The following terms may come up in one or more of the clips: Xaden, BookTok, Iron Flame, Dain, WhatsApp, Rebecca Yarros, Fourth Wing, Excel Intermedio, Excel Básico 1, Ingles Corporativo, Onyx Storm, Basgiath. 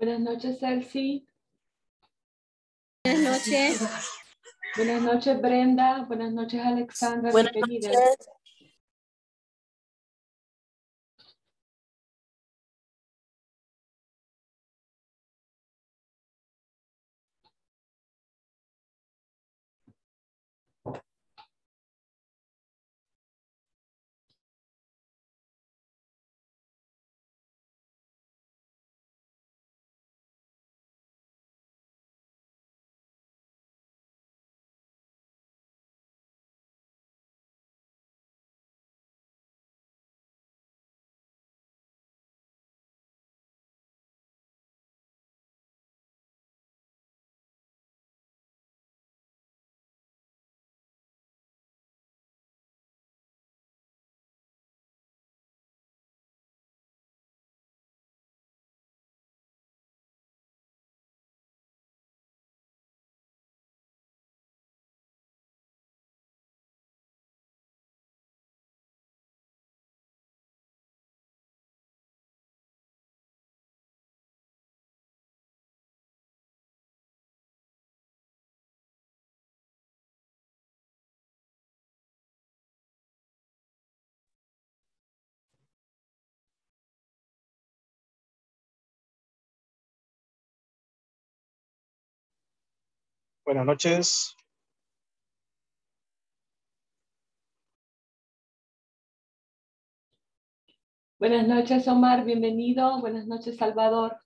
Buenas noches, Elsie. Buenas noches. Buenas noches, Brenda. Buenas noches, Alexandra. Buenas noches. Buenas noches. Buenas noches, Omar. Bienvenido. Buenas noches, Salvador.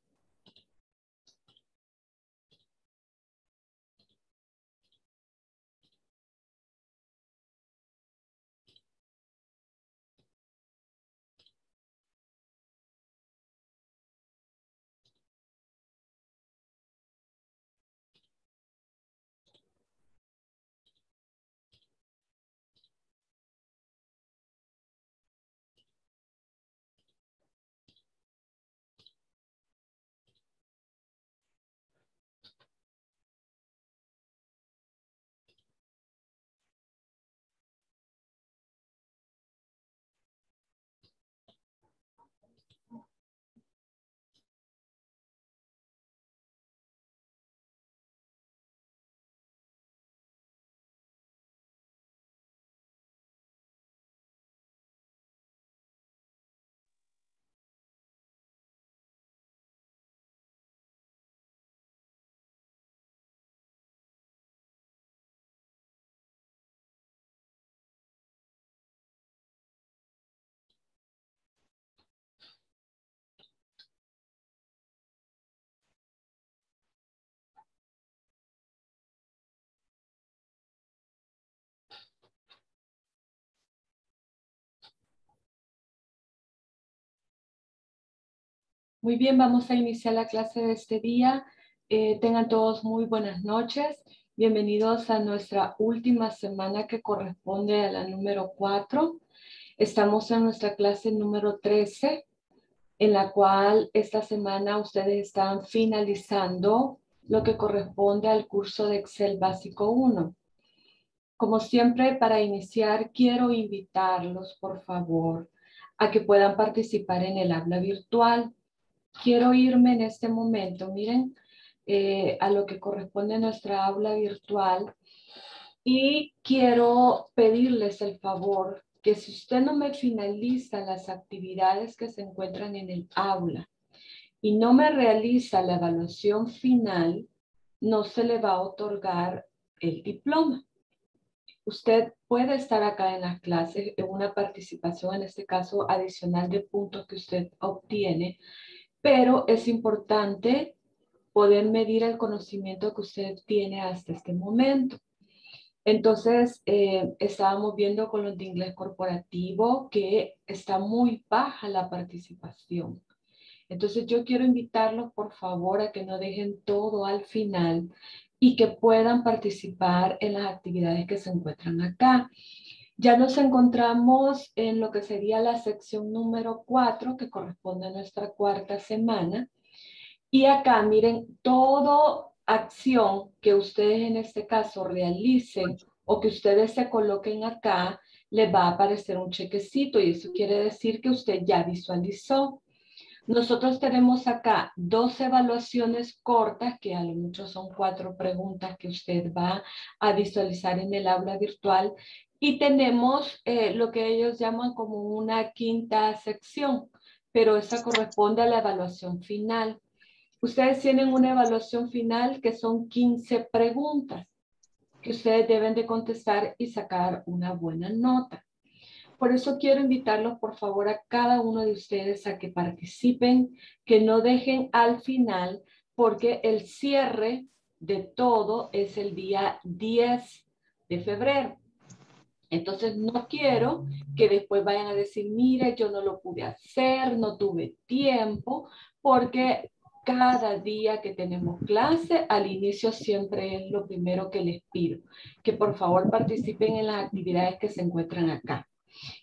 Muy bien, vamos a iniciar la clase de este día. Tengan todos muy buenas noches. Bienvenidos a nuestra última semana que corresponde a la número 4. Estamos en nuestra clase número 13, en la cual esta semana ustedes están finalizando lo que corresponde al curso de Excel Básico 1. Como siempre, para iniciar, quiero invitarlos, por favor, a que puedan participar en el aula virtual. Quiero irme en este momento, miren, a lo que corresponde a nuestra aula virtual, y quiero pedirles el favor que si usted no me finaliza las actividades que se encuentran en el aula y no me realiza la evaluación final, no se le va a otorgar el diploma. Usted puede estar acá en las clases en una participación, en este caso, adicional de puntos que usted obtiene, pero es importante poder medir el conocimiento que usted tiene hasta este momento. Entonces, estábamos viendo con los de inglés corporativo que está muy baja la participación. Entonces, yo quiero invitarlos, por favor, a que no dejen todo al final y que puedan participar en las actividades que se encuentran acá. Ya nos encontramos en lo que sería la sección número 4, que corresponde a nuestra cuarta semana. Y acá, miren, toda acción que ustedes en este caso realicen o que ustedes se coloquen acá, les va a aparecer un chequecito, y eso quiere decir que usted ya visualizó. Nosotros tenemos acá dos evaluaciones cortas, que a lo mucho son 4 preguntas que usted va a visualizar en el aula virtual. Y tenemos lo que ellos llaman como una quinta sección, pero esa corresponde a la evaluación final. Ustedes tienen una evaluación final que son 15 preguntas que ustedes deben de contestar y sacar una buena nota. Por eso quiero invitarlos, por favor, a cada uno de ustedes a que participen, que no dejen al final, porque el cierre de todo es el día 10 de febrero. Entonces, no quiero que después vayan a decir, mire, yo no lo pude hacer, no tuve tiempo, porque cada día que tenemos clase, al inicio siempre es lo primero que les pido, que por favor participen en las actividades que se encuentran acá.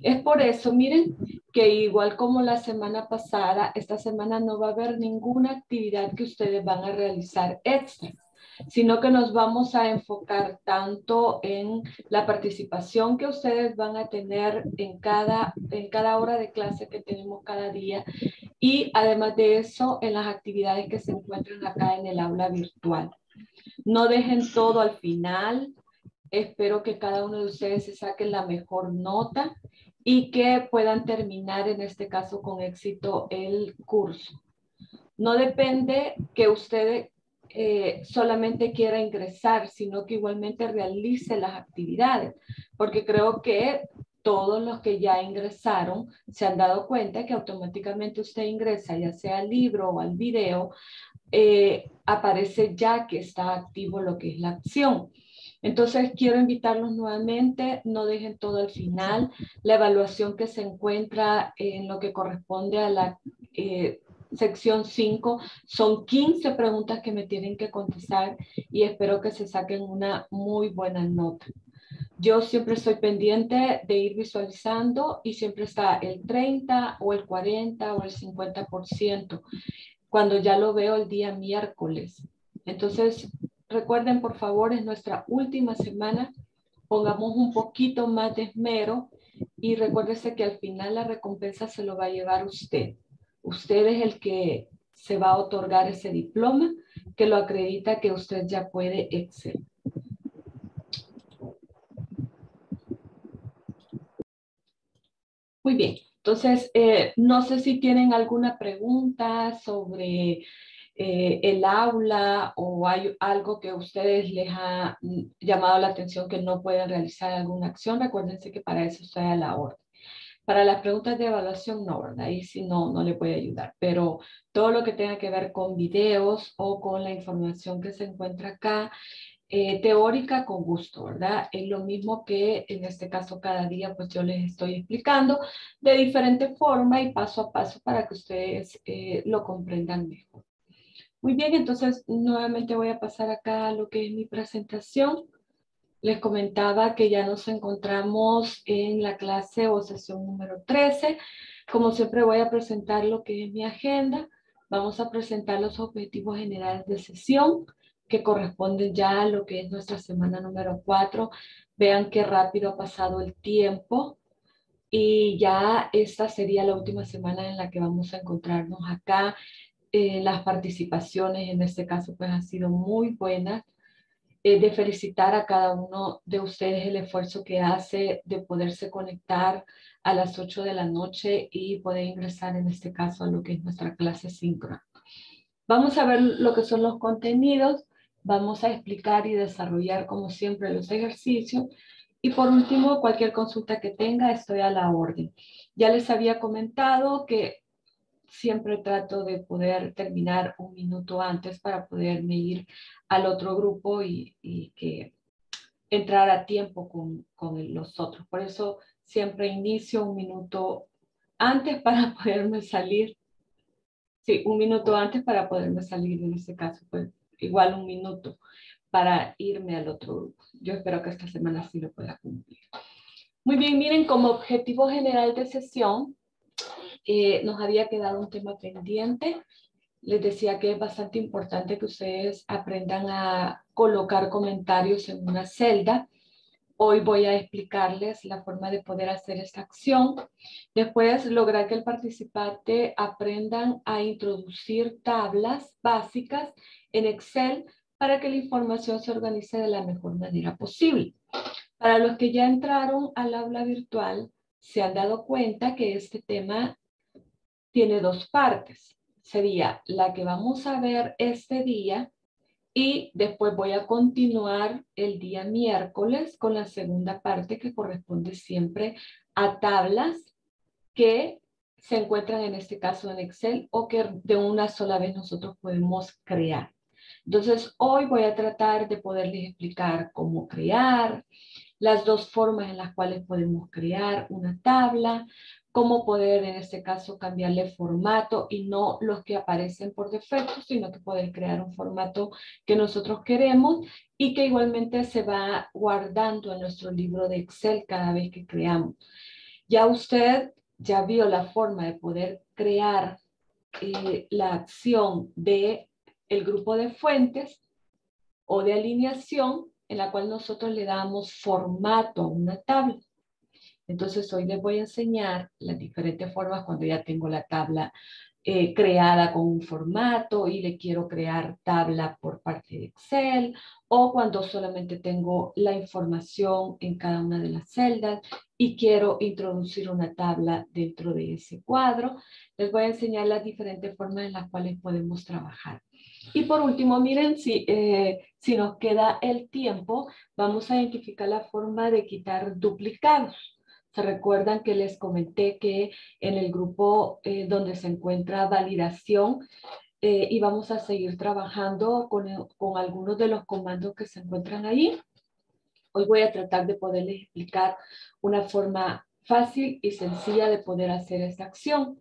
Es por eso, miren, que igual como la semana pasada, esta semana no va a haber ninguna actividad que ustedes van a realizar extra, sino que nos vamos a enfocar tanto en la participación que ustedes van a tener en cada hora de clase que tenemos cada día y además de eso en las actividades que se encuentran acá en el aula virtual. No dejen todo al final. Espero que cada uno de ustedes se saque la mejor nota y que puedan terminar en este caso con éxito el curso. No depende que ustedes solamente quiera ingresar, sino que igualmente realice las actividades, porque creo que todos los que ya ingresaron se han dado cuenta que automáticamente usted ingresa, ya sea al libro o al video, aparece ya que está activo lo que es la acción. Entonces quiero invitarlos nuevamente, no dejen todo al final, la evaluación que se encuentra en lo que corresponde a la sección 5, son 15 preguntas que me tienen que contestar y espero que se saquen una muy buena nota. Yo siempre estoy pendiente de ir visualizando y siempre está el 30 o el 40 o el 50% cuando ya lo veo el día miércoles. Entonces, recuerden por favor, es nuestra última semana, pongamos un poquito más de esmero y recuérdense que al final la recompensa se lo va a llevar usted. Usted es el que se va a otorgar ese diploma que lo acredita que usted ya puede Excel. Muy bien, entonces no sé si tienen alguna pregunta sobre el aula o hay algo que a ustedes les ha llamado la atención que no pueden realizar alguna acción. Recuérdense que para eso está la orden. Para las preguntas de evaluación, no, ¿verdad? Ahí sí no le puede ayudar. Pero todo lo que tenga que ver con videos o con la información que se encuentra acá, teórica, con gusto, ¿verdad? Es lo mismo que en este caso cada día, pues yo les estoy explicando de diferente forma y paso a paso para que ustedes lo comprendan mejor. Muy bien, entonces nuevamente voy a pasar acá a lo que es mi presentación. Les comentaba que ya nos encontramos en la clase o sesión número 13. Como siempre voy a presentar lo que es mi agenda. Vamos a presentar los objetivos generales de sesión que corresponden ya a lo que es nuestra semana número 4. Vean qué rápido ha pasado el tiempo. Y ya esta sería la última semana en la que vamos a encontrarnos acá. Las participaciones en este caso pues han sido muy buenas. De felicitar a cada uno de ustedes el esfuerzo que hace de poderse conectar a las 8 de la noche y poder ingresar en este caso a lo que es nuestra clase síncrona. Vamos a ver lo que son los contenidos, vamos a explicar y desarrollar como siempre los ejercicios y por último cualquier consulta que tenga estoy a la orden. Ya les había comentado que siempre trato de poder terminar un minuto antes para poderme ir al otro grupo y que entrar a tiempo con los otros. Por eso siempre inicio un minuto antes para poderme salir. Sí, un minuto antes para poderme salir en este caso. Pues igual un minuto para irme al otro grupo. Yo espero que esta semana sí lo pueda cumplir. Muy bien, miren, como objetivo general de sesión, nos había quedado un tema pendiente. Les decía que es bastante importante que ustedes aprendan a colocar comentarios en una celda. Hoy voy a explicarles la forma de poder hacer esta acción. Después, lograr que el participante aprendan a introducir tablas básicas en Excel para que la información se organice de la mejor manera posible. Para los que ya entraron al aula virtual, se han dado cuenta que este tema tiene dos partes. Sería la que vamos a ver este día. Y después voy a continuar el día miércoles con la segunda parte que corresponde siempre a tablas que se encuentran en este caso en Excel o que de una sola vez nosotros podemos crear. Entonces hoy voy a tratar de poderles explicar cómo crear, las dos formas en las cuales podemos crear una tabla, cómo poder en este caso cambiarle formato y no los que aparecen por defecto, sino que poder crear un formato que nosotros queremos y que igualmente se va guardando en nuestro libro de Excel cada vez que creamos. Ya usted ya vio la forma de poder crear la acción del grupo de fuentes o de alineación en la cual nosotros le damos formato a una tabla. Entonces hoy les voy a enseñar las diferentes formas cuando ya tengo la tabla creada con un formato y le quiero crear tabla por parte de Excel o cuando solamente tengo la información en cada una de las celdas y quiero introducir una tabla dentro de ese cuadro. Les voy a enseñar las diferentes formas en las cuales podemos trabajar. Y por último, miren, si nos queda el tiempo, vamos a identificar la forma de quitar duplicados. ¿Se recuerdan que les comenté que en el grupo donde se encuentra validación y vamos a seguir trabajando con algunos de los comandos que se encuentran ahí? Hoy voy a tratar de poderles explicar una forma fácil y sencilla de poder hacer esta acción.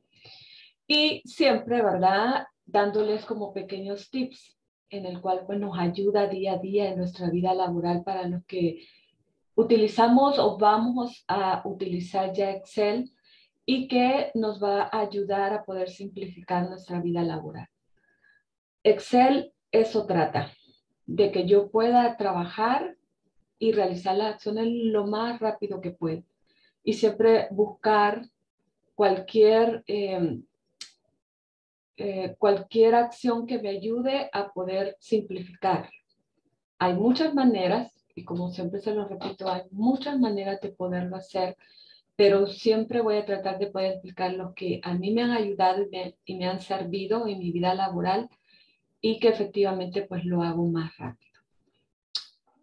Y siempre, ¿verdad?, dándoles como pequeños tips en el cual pues, nos ayuda día a día en nuestra vida laboral para los que utilizamos o vamos a utilizar ya Excel y que nos va a ayudar a poder simplificar nuestra vida laboral. Excel eso trata, de que yo pueda trabajar y realizar las acciones lo más rápido que pueda. Y siempre buscar cualquier acción que me ayude a poder simplificar. Hay muchas maneras. Y como siempre se lo repito, hay muchas maneras de poderlo hacer, pero siempre voy a tratar de poder explicar los que a mí me han ayudado y me han servido en mi vida laboral y que efectivamente pues lo hago más rápido.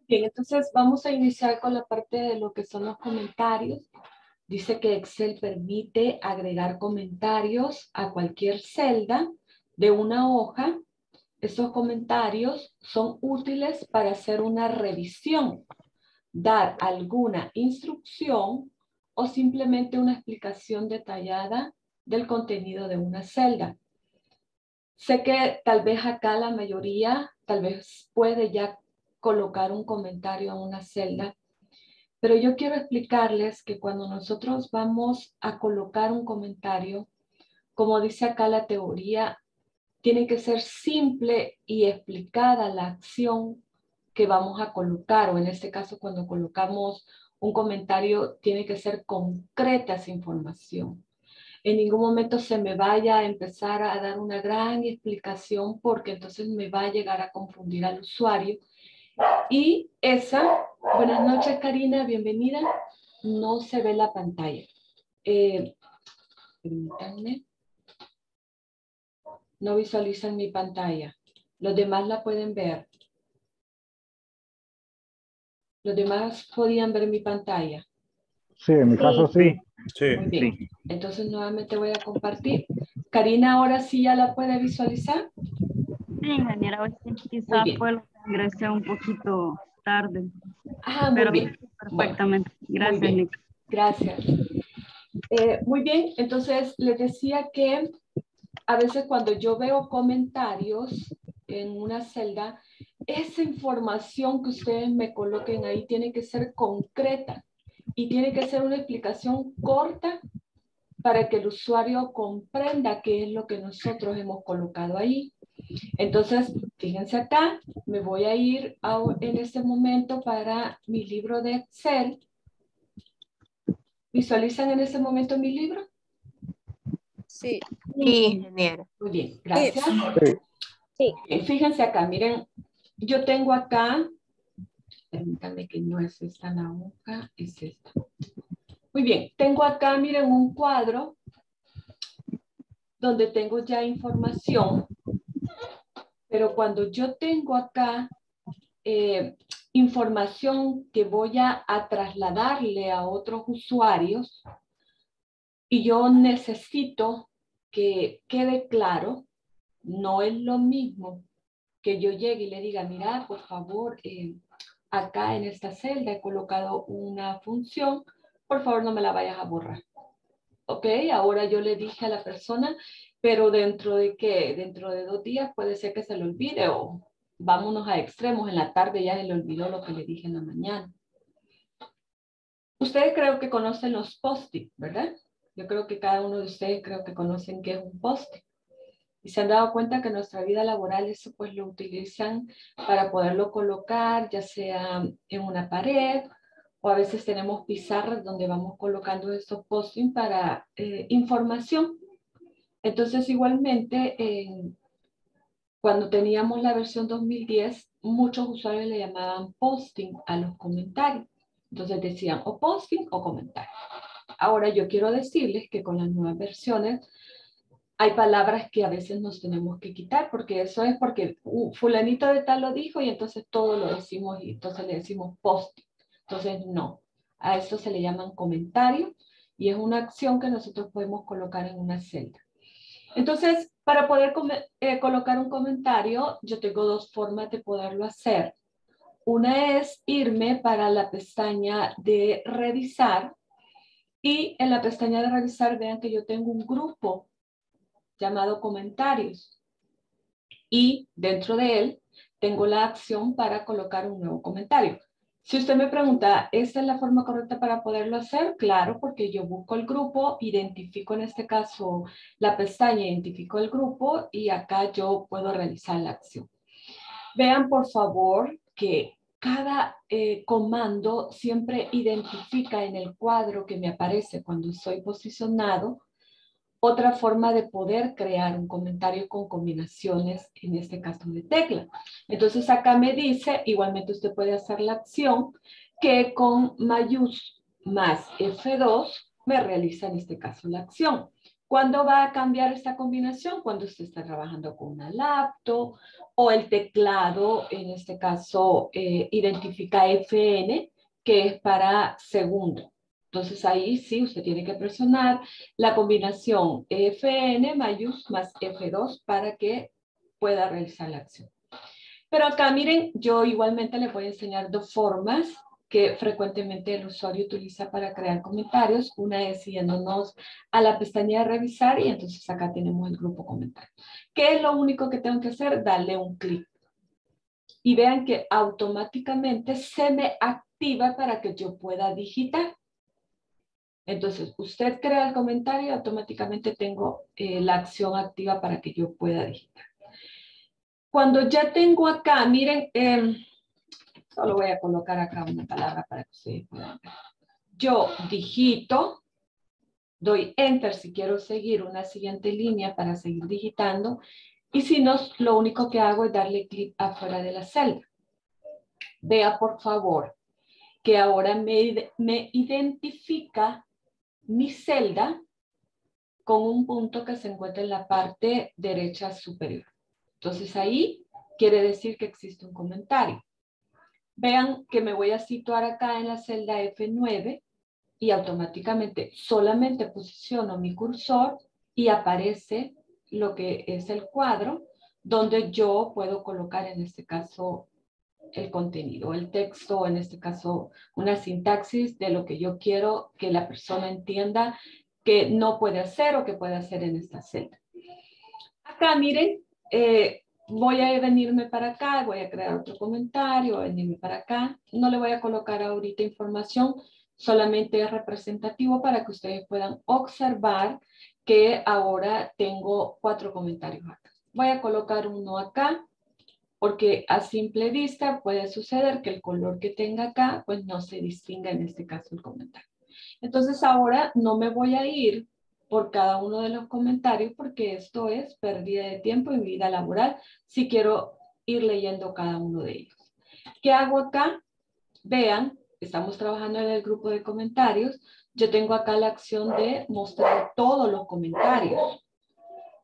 Bien, entonces vamos a iniciar con la parte de lo que son los comentarios. Dice que Excel permite agregar comentarios a cualquier celda de una hoja. Estos comentarios son útiles para hacer una revisión, dar alguna instrucción o simplemente una explicación detallada del contenido de una celda. Sé que tal vez acá la mayoría, tal vez puede ya colocar un comentario a una celda, pero yo quiero explicarles que cuando nosotros vamos a colocar un comentario, como dice acá la teoría, tiene que ser simple y explicada la acción que vamos a colocar, o en este caso cuando colocamos un comentario, tiene que ser concreta esa información. En ningún momento se me vaya a empezar a dar una gran explicación porque entonces me va a llegar a confundir al usuario. Y esa, buenas noches Karina, bienvenida, no se ve la pantalla. Permítanme. No visualizan mi pantalla. Los demás la pueden ver. Los demás podían ver mi pantalla. Sí, en mi caso sí. Sí. Muy bien. Sí. Entonces nuevamente voy a compartir. Karina, ¿ahora sí ya la puede visualizar? Sí, ingeniera. Hoy quizá pues ingresé un poquito tarde. Ah, muy bien. Perfectamente. Gracias, muy bien. Nick. Gracias. Muy bien. Entonces les decía que a veces cuando yo veo comentarios en una celda, esa información que ustedes me coloquen ahí tiene que ser concreta y tiene que ser una explicación corta para que el usuario comprenda qué es lo que nosotros hemos colocado ahí. Entonces, fíjense acá, me voy a ir en este momento para mi libro de Excel. ¿Visualizan en este momento mi libro? Sí. Sí. Muy bien, gracias. Sí. Fíjense acá, miren, yo tengo acá, permítanme que no es esta la hoja, es esta. Muy bien, tengo acá, miren, un cuadro donde tengo ya información, pero cuando yo tengo acá información que voy a trasladarle a otros usuarios y yo necesito que quede claro, no es lo mismo que yo llegue y le diga, mira, por favor, acá en esta celda he colocado una función, por favor no me la vayas a borrar. Ok, ahora yo le dije a la persona, pero ¿dentro de qué? Dentro de 2 días puede ser que se lo olvide o vámonos a extremos. En la tarde ya se le olvidó lo que le dije en la mañana. Ustedes creo que conocen los post-it, ¿verdad? Yo creo que cada uno de ustedes creo que conocen qué es un post-it. Y se han dado cuenta que en nuestra vida laboral eso pues lo utilizan para poderlo colocar ya sea en una pared, o a veces tenemos pizarras donde vamos colocando estos post-its para información. Entonces, igualmente, cuando teníamos la versión 2010, muchos usuarios le llamaban posting a los comentarios. Entonces decían o posting o comentario. Ahora yo quiero decirles que con las nuevas versiones hay palabras que a veces nos tenemos que quitar, porque eso es porque fulanito de tal lo dijo y entonces todo lo decimos y entonces le decimos posting. Entonces, no, a eso se le llaman comentarios y es una acción que nosotros podemos colocar en una celda. Entonces, para poder colocar un comentario, yo tengo 2 formas de poderlo hacer. Una es irme para la pestaña de revisar y en la pestaña de revisar vean que yo tengo un grupo llamado comentarios y dentro de él tengo la acción para colocar un nuevo comentario. Si usted me pregunta, ¿esta es la forma correcta para poderlo hacer? Claro, porque yo busco el grupo, identifico en este caso la pestaña, identifico el grupo y acá yo puedo realizar la acción. Vean por favor que cada comando siempre identifica en el cuadro que me aparece cuando estoy posicionado otra forma de poder crear un comentario con combinaciones, en este caso de tecla. Entonces acá me dice, igualmente usted puede hacer la acción, que con mayús más F2 me realiza en este caso la acción. ¿Cuándo va a cambiar esta combinación? Cuando usted está trabajando con una laptop o el teclado, en este caso identifica FN, que es para segundo. Entonces ahí sí usted tiene que presionar la combinación FN mayús más F2 para que pueda realizar la acción. Pero acá miren, yo igualmente les voy a enseñar 2 formas que frecuentemente el usuario utiliza para crear comentarios. Una es yéndonos a la pestaña de revisar y entonces acá tenemos el grupo comentario. ¿Qué es lo único que tengo que hacer? Darle un clic. Y vean que automáticamente se me activa para que yo pueda digitar. Entonces, usted crea el comentario y automáticamente tengo la acción activa para que yo pueda digitar. Cuando ya tengo acá, miren, solo voy a colocar acá una palabra para que ustedes puedan ver. Yo digito, doy Enter si quiero seguir una siguiente línea para seguir digitando. Y si no, lo único que hago es darle clic afuera de la celda. Vea, por favor, que ahora me identifica mi celda con un punto que se encuentra en la parte derecha superior. Entonces ahí quiere decir que existe un comentario. Vean que me voy a situar acá en la celda F9 y automáticamente solamente posiciono mi cursor y aparece lo que es el cuadro donde yo puedo colocar en este caso el contenido, el texto, en este caso una sintaxis de lo que yo quiero que la persona entienda que no puede hacer o que puede hacer en esta celda. Acá miren, voy a venirme para acá, voy a crear otro comentario, voy a venirme para acá. No le voy a colocar ahorita información, solamente es representativo para que ustedes puedan observar que ahora tengo 4 comentarios acá. Voy a colocar uno acá, porque a simple vista puede suceder que el color que tenga acá, pues no se distinga en este caso el comentario. Entonces ahora no me voy a ir por cada uno de los comentarios, porque esto es pérdida de tiempo en vida laboral, si quiero ir leyendo cada uno de ellos. ¿Qué hago acá? Vean, estamos trabajando en el grupo de comentarios. Yo tengo acá la acción de mostrar todos los comentarios.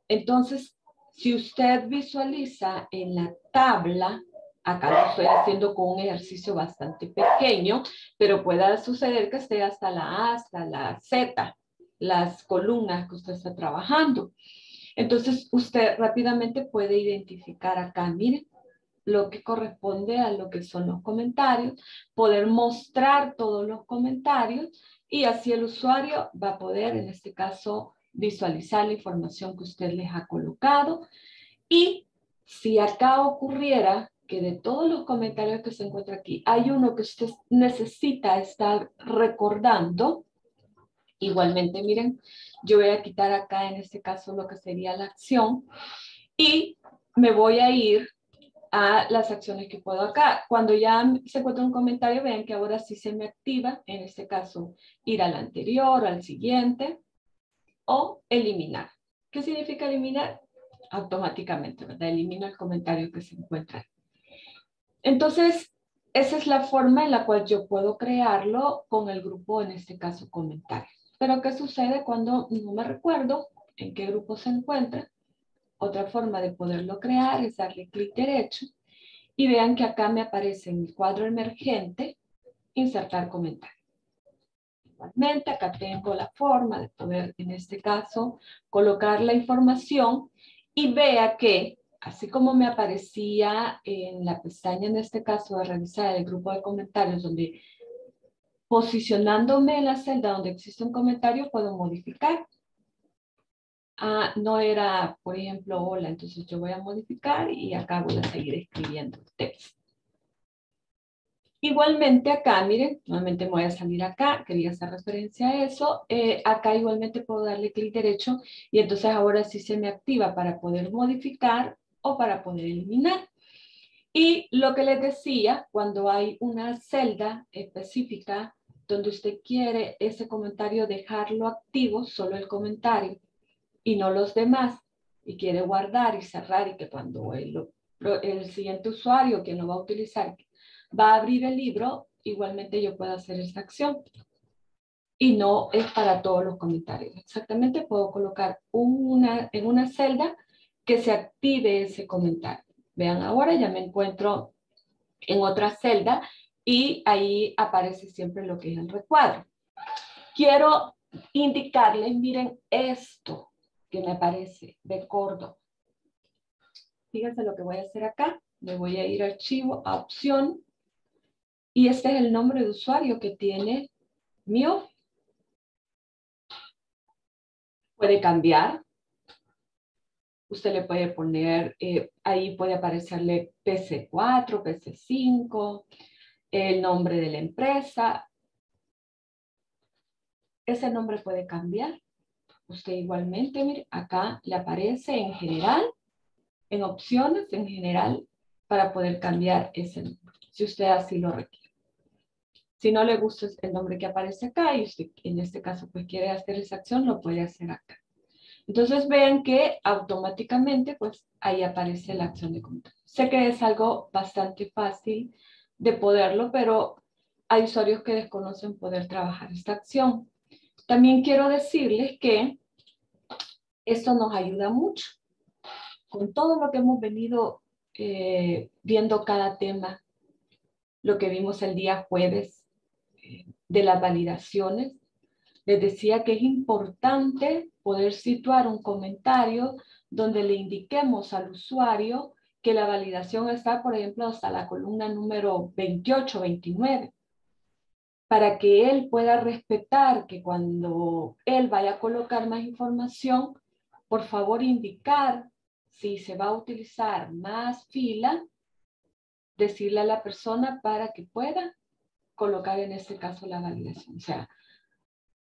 Entonces, si usted visualiza en la tabla, acá lo estoy haciendo con un ejercicio bastante pequeño, pero puede suceder que esté hasta la A, hasta la Z, las columnas que usted está trabajando. Entonces, usted rápidamente puede identificar acá, miren, lo que corresponde a lo que son los comentarios, poder mostrar todos los comentarios y así el usuario va a poder, en este caso, visualizar la información que usted les ha colocado. Y si acá ocurriera que de todos los comentarios que se encuentra aquí, hay uno que usted necesita estar recordando, igualmente, miren, yo voy a quitar acá, en este caso, lo que sería la acción y me voy a ir a las acciones que puedo acá. Cuando ya se encuentra un comentario, vean que ahora sí se me activa, en este caso, ir al anterior, al siguiente, o eliminar. ¿Qué significa eliminar? Automáticamente, ¿verdad? Elimino el comentario que se encuentra. Entonces, esa es la forma en la cual yo puedo crearlo con el grupo, en este caso, comentarios. Pero, ¿qué sucede cuando no me recuerdo en qué grupo se encuentra? Otra forma de poderlo crear es darle clic derecho y vean que acá me aparece en el cuadro emergente, insertar comentario. Igualmente, acá tengo la forma de poder, en este caso, colocar la información y vea que, así como me aparecía en la pestaña, en este caso, de revisar el grupo de comentarios, donde posicionándome en la celda donde existe un comentario, puedo modificar. Ah, no era, por ejemplo, hola, entonces yo voy a modificar y acá voy a seguir escribiendo texto. Igualmente acá, miren, nuevamente me voy a salir acá, quería hacer referencia a eso. Acá igualmente puedo darle clic derecho y entonces ahora sí se me activa para poder modificar o para poder eliminar. Y lo que les decía, cuando hay una celda específica donde usted quiere ese comentario dejarlo activo, solo el comentario, y no los demás, y quiere guardar y cerrar, y que cuando el siguiente usuario, quien lo va a utilizar, va a abrir el libro, igualmente yo puedo hacer esta acción. Y no es para todos los comentarios. Exactamente, puedo colocar en una celda que se active ese comentario. Vean, ahora ya me encuentro en otra celda, y ahí aparece siempre lo que es el recuadro. Quiero indicarles, miren esto que me aparece de Córdoba. Fíjense lo que voy a hacer acá. Me voy a ir a archivo, a opción. Y este es el nombre de usuario que tiene mío. Puede cambiar. Usted le puede poner, ahí puede aparecerle PC4, PC5, el nombre de la empresa. Ese nombre puede cambiar. Usted igualmente, mire, acá le aparece en general, en opciones, en general, para poder cambiar ese nombre, si usted así lo requiere. Si no le gusta el nombre que aparece acá, y usted en este caso pues quiere hacer esa acción, lo puede hacer acá. Entonces vean que automáticamente pues ahí aparece la acción de control. Sé que es algo bastante fácil de poderlo, pero hay usuarios que desconocen poder trabajar esta acción. También quiero decirles que esto nos ayuda mucho. Con todo lo que hemos venido viendo cada tema, lo que vimos el día jueves de las validaciones, les decía que es importante poder situar un comentario donde le indiquemos al usuario que la validación está, por ejemplo, hasta la columna número 28, 29. Para que él pueda respetar que cuando él vaya a colocar más información, por favor indicar si se va a utilizar más fila, decirle a la persona para que pueda colocar en este caso la validación. O sea,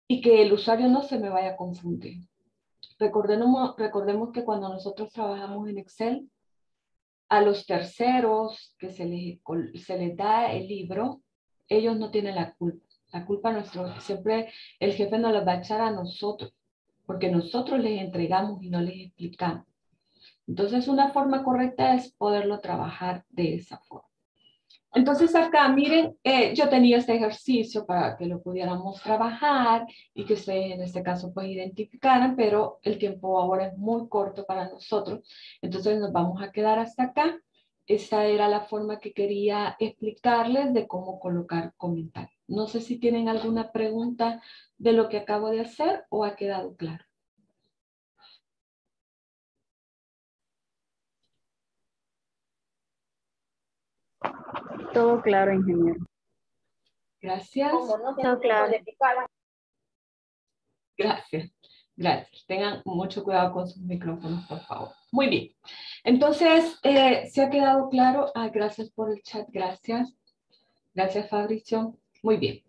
y que el usuario no se me vaya a confundir. Recordemos que cuando nosotros trabajamos en Excel, a los terceros que se les da el libro, ellos no tienen la culpa. La culpa siempre el jefe nos la va a echar a nosotros, porque nosotros les entregamos y no les explicamos. Entonces, una forma correcta es poderlo trabajar de esa forma. Entonces, acá, miren, yo tenía este ejercicio para que lo pudiéramos trabajar y que ustedes, en este caso, pues identificaran, pero el tiempo ahora es muy corto para nosotros. Entonces, nos vamos a quedar hasta acá. Esta era la forma que quería explicarles de cómo colocar comentarios. No sé si tienen alguna pregunta de lo que acabo de hacer o ha quedado claro. Todo claro, ingeniero. Gracias. Todo claro. Gracias. Gracias. Tengan mucho cuidado con sus micrófonos, por favor. Muy bien. Entonces, ¿se ha quedado claro? Ah, gracias por el chat. Gracias. Gracias, Fabricio. Muy bien.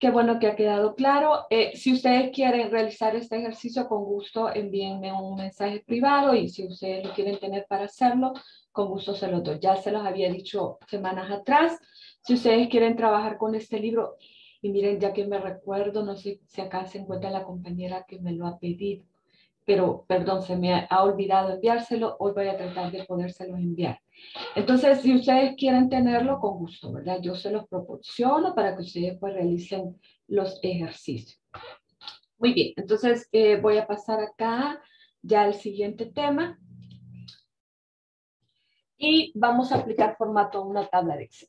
Qué bueno que ha quedado claro. Si ustedes quieren realizar este ejercicio, con gusto envíenme un mensaje privado y si ustedes lo quieren tener para hacerlo, con gusto se los doy. Ya se los había dicho semanas atrás. Si ustedes quieren trabajar con este libro, y miren, ya que me recuerdo, no sé si acá se encuentra la compañera que me lo ha pedido, pero perdón, se me ha olvidado enviárselo, hoy voy a tratar de podérselo enviar. Entonces, si ustedes quieren tenerlo, con gusto, ¿verdad? Yo se los proporciono para que ustedes pues realicen los ejercicios. Muy bien, entonces voy a pasar acá ya al siguiente tema. Y vamos a aplicar formato a una tabla de Excel.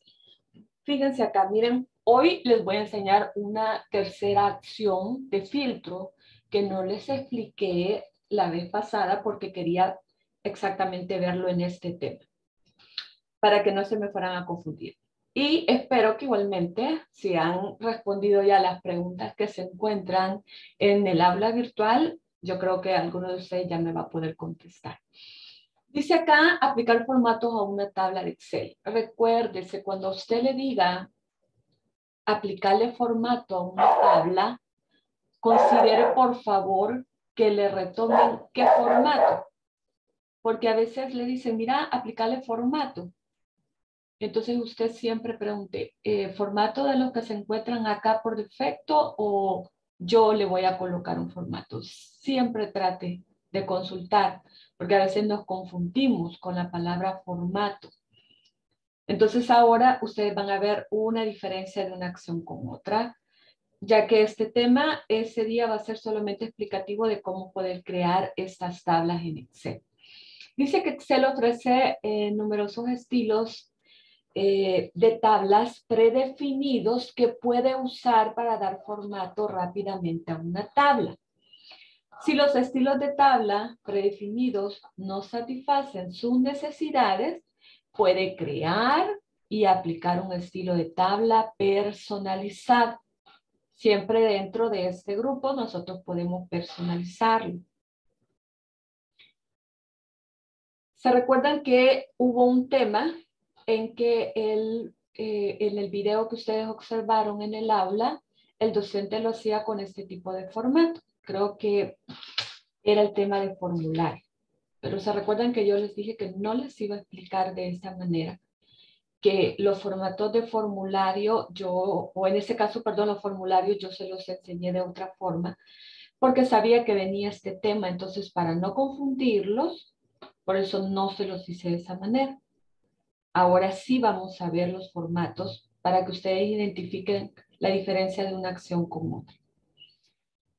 Fíjense acá, miren, hoy les voy a enseñar una tercera acción de filtro que no les expliqué la vez pasada porque quería exactamente verlo en este tema, para que no se me fueran a confundir. Y espero que igualmente, si han respondido ya las preguntas que se encuentran en el aula virtual, yo creo que alguno de ustedes ya me va a poder contestar. Dice acá, aplicar formatos a una tabla de Excel. Recuérdese, cuando a usted le diga aplicarle formato a una tabla, considere por favor que le retomen qué formato. Porque a veces le dicen, mira, aplicarle formato. Entonces usted siempre pregunte, ¿formato de los que se encuentran acá por defecto o yo le voy a colocar un formato? Siempre trate de consultar, porque a veces nos confundimos con la palabra formato. Entonces ahora ustedes van a ver una diferencia de una acción con otra, ya que este tema ese día va a ser solamente explicativo de cómo poder crear estas tablas en Excel. Dice que Excel ofrece numerosos estilos de tablas predefinidos que puede usar para dar formato rápidamente a una tabla. Si los estilos de tabla predefinidos no satisfacen sus necesidades, puede crear y aplicar un estilo de tabla personalizado. Siempre dentro de este grupo nosotros podemos personalizarlo. ¿Se recuerdan que hubo un tema en que en el video que ustedes observaron en el aula, el docente lo hacía con este tipo de formato? Creo que era el tema de formulario. Pero se recuerdan que yo les dije que no les iba a explicar de esta manera, que los formatos de formulario, los formularios yo se los enseñé de otra forma, porque sabía que venía este tema, entonces para no confundirlos, por eso no se los hice de esa manera. Ahora sí vamos a ver los formatos para que ustedes identifiquen la diferencia de una acción con otra.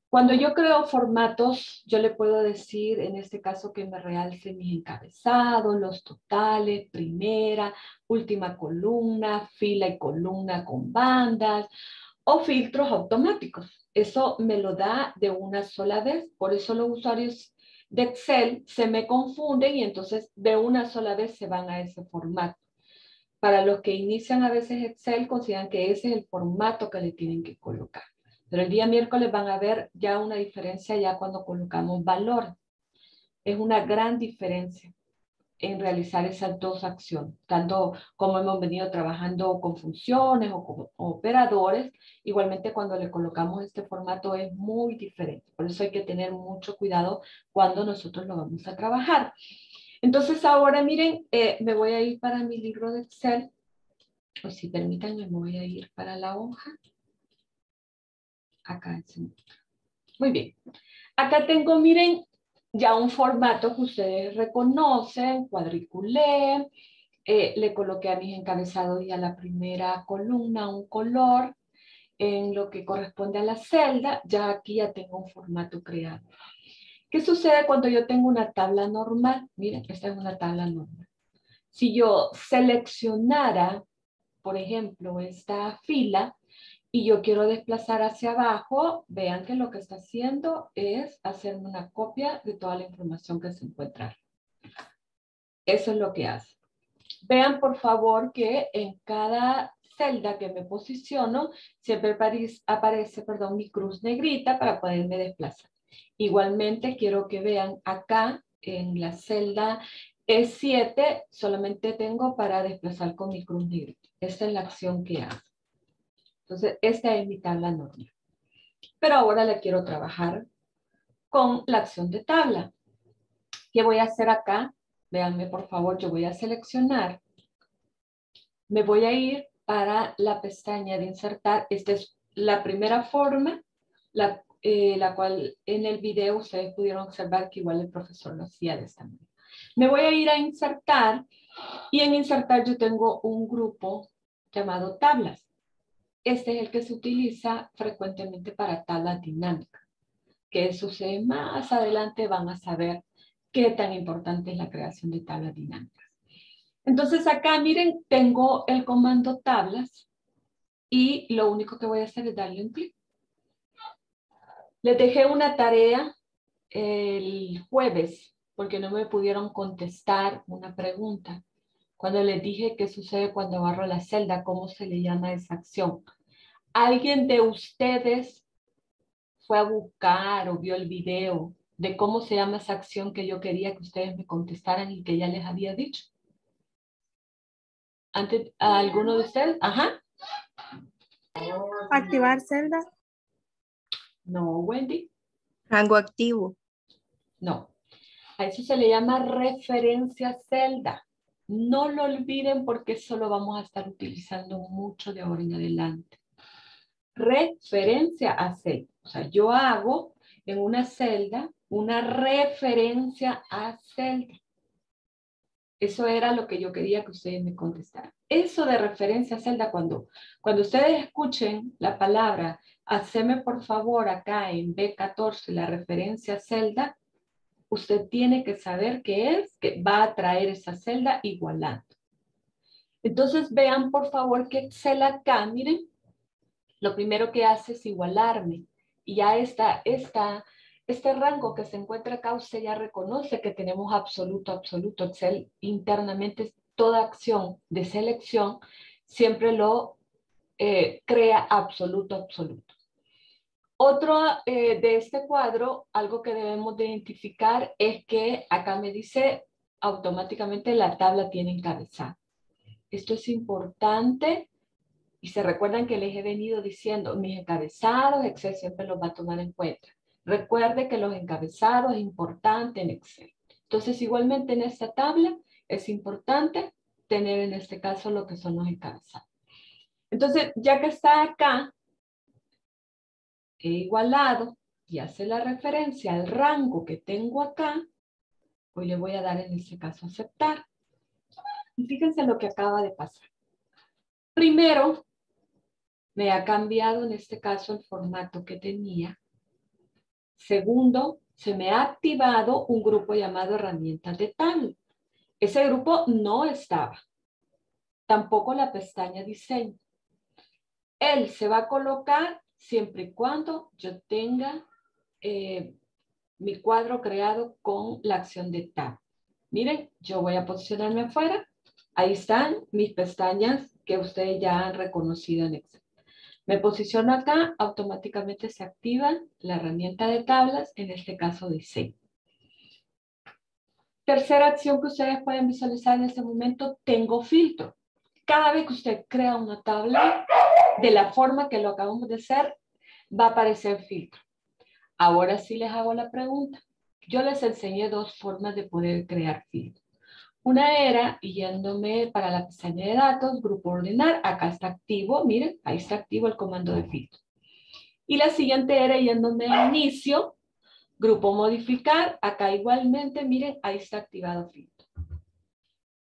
Cuando yo creo formatos, yo le puedo decir, en este caso, que me realce mis encabezados, los totales, primera, última columna, fila y columna con bandas o filtros automáticos. Eso me lo da de una sola vez. Por eso los usuarios de Excel se me confunden y entonces de una sola vez se van a ese formato. Para los que inician a veces Excel, consideran que ese es el formato que le tienen que colocar. Pero el día miércoles van a ver ya una diferencia ya cuando colocamos valor. Es una gran diferencia en realizar esas dos acciones, tanto como hemos venido trabajando con funciones o con operadores, igualmente cuando le colocamos este formato es muy diferente, por eso hay que tener mucho cuidado cuando nosotros lo vamos a trabajar. Entonces ahora miren, me voy a ir para mi libro de Excel, o si permiten me voy a ir para la hoja, acá, muy bien, acá tengo, miren, ya un formato que ustedes reconocen, cuadriculé, le coloqué a mis encabezados y a la primera columna un color. En lo que corresponde a la celda, ya aquí ya tengo un formato creado. ¿Qué sucede cuando yo tengo una tabla normal? Miren, esta es una tabla normal. Si yo seleccionara, por ejemplo, esta fila, y yo quiero desplazar hacia abajo, vean que lo que está haciendo es hacerme una copia de toda la información que se encuentra. Eso es lo que hace. Vean, por favor, que en cada celda que me posiciono, siempre aparece, perdón, mi cruz negrita para poderme desplazar. Igualmente, quiero que vean acá, en la celda E7, solamente tengo para desplazar con mi cruz negrita. Esta es la acción que hago. Entonces, esta es mi tabla normal. Pero ahora la quiero trabajar con la acción de tabla. ¿Qué voy a hacer acá? Véanme, por favor, yo voy a seleccionar. Me voy a ir para la pestaña de insertar. Esta es la primera forma, la cual en el video ustedes pudieron observar que igual el profesor lo hacía de esta manera. Me voy a ir a insertar y en insertar yo tengo un grupo llamado tablas. Este es el que se utiliza frecuentemente para tablas dinámicas. Que sucede más adelante, van a saber qué tan importante es la creación de tablas dinámicas. Entonces acá, miren, tengo el comando tablas y lo único que voy a hacer es darle un clic. Les dejé una tarea el jueves porque no me pudieron contestar una pregunta. Cuando les dije qué sucede cuando agarro la celda, cómo se le llama esa acción. ¿Alguien de ustedes fue a buscar o vio el video de cómo se llama esa acción que yo quería que ustedes me contestaran y que ya les había dicho? ¿Antes, a alguno de ustedes? Ajá. ¿Activar celda? No, Wendy. Rango activo. No. A eso se le llama referencia celda. No lo olviden porque eso lo vamos a estar utilizando mucho de ahora en adelante. Referencia a celda. O sea, yo hago en una celda una referencia a celda. Eso era lo que yo quería que ustedes me contestaran. Eso de referencia a celda, cuando ustedes escuchen la palabra, haceme por favor acá en B14 la referencia a celda, usted tiene que saber qué es, que va a traer esa celda igualando. Entonces vean por favor que Excel acá, miren, lo primero que hace es igualarme. Y ya este rango que se encuentra acá, usted ya reconoce que tenemos absoluto, absoluto. Excel internamente toda acción de selección siempre lo crea absoluto, absoluto. Otro de este cuadro, algo que debemos de identificar es que acá me dice automáticamente la tabla tiene encabezado. Esto es importante y se recuerdan que les he venido diciendo mis encabezados, Excel siempre los va a tomar en cuenta. Recuerde que los encabezados es importante en Excel. Entonces igualmente en esta tabla es importante tener en este caso lo que son los encabezados. Entonces ya que está acá, he igualado y hace la referencia al rango que tengo acá, hoy le voy a dar en este caso aceptar. Y fíjense lo que acaba de pasar. Primero, me ha cambiado en este caso el formato que tenía. Segundo, se me ha activado un grupo llamado herramientas de tabla. Ese grupo no estaba. Tampoco la pestaña diseño. Él se va a colocar siempre y cuando yo tenga mi cuadro creado con la acción de tab. Miren, yo voy a posicionarme afuera. Ahí están mis pestañas que ustedes ya han reconocido en Excel. Me posiciono acá, automáticamente se activa la herramienta de tablas, en este caso diseño. Tercera acción que ustedes pueden visualizar en este momento, tengo filtro. Cada vez que usted crea una tabla, de la forma que lo acabamos de hacer, va a aparecer filtro. Ahora sí les hago la pregunta. Yo les enseñé dos formas de poder crear filtro. Una era yéndome para la pestaña de datos, grupo ordenar. Acá está activo, miren, ahí está activo el comando de filtro. Y la siguiente era yéndome a inicio, grupo modificar. Acá igualmente, miren, ahí está activado filtro.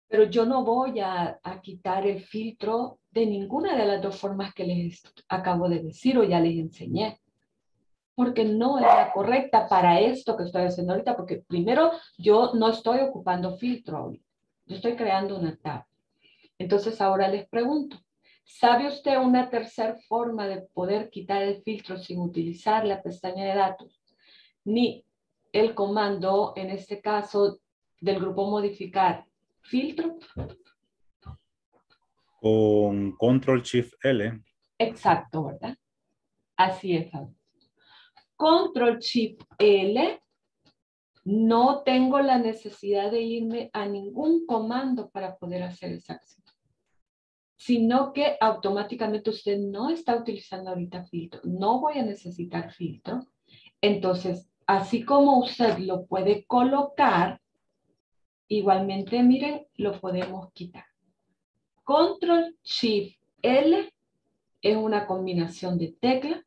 Pero yo no voy a quitar el filtro de ninguna de las dos formas que les acabo de decir o ya les enseñé. Porque no es la correcta para esto que estoy haciendo ahorita. Porque primero, yo no estoy ocupando filtro ahorita. Yo estoy creando una tabla. Entonces, ahora les pregunto. ¿Sabe usted una tercera forma de poder quitar el filtro sin utilizar la pestaña de datos? Ni el comando, en este caso, del grupo modificar filtro. Con Control-Shift-L. Exacto, ¿verdad? Así es, Fabi. Control-Shift-L, no tengo la necesidad de irme a ningún comando para poder hacer esa acción, sino que automáticamente usted no está utilizando ahorita filtro, no voy a necesitar filtro. Entonces, así como usted lo puede colocar, igualmente, miren, lo podemos quitar. Control-Shift-L es una combinación de teclas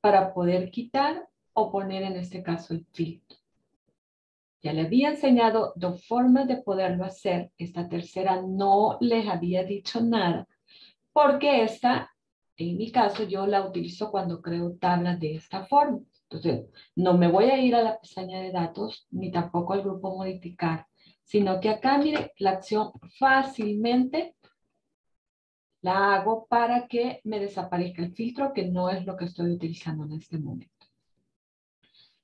para poder quitar o poner en este caso el filtro. Ya le había enseñado dos formas de poderlo hacer. Esta tercera no les había dicho nada, porque esta, en mi caso, yo la utilizo cuando creo tablas de esta forma. Entonces, no me voy a ir a la pestaña de datos, ni tampoco al grupo modificar, sino que acá, mire, la acción fácilmente la hago para que me desaparezca el filtro, que no es lo que estoy utilizando en este momento.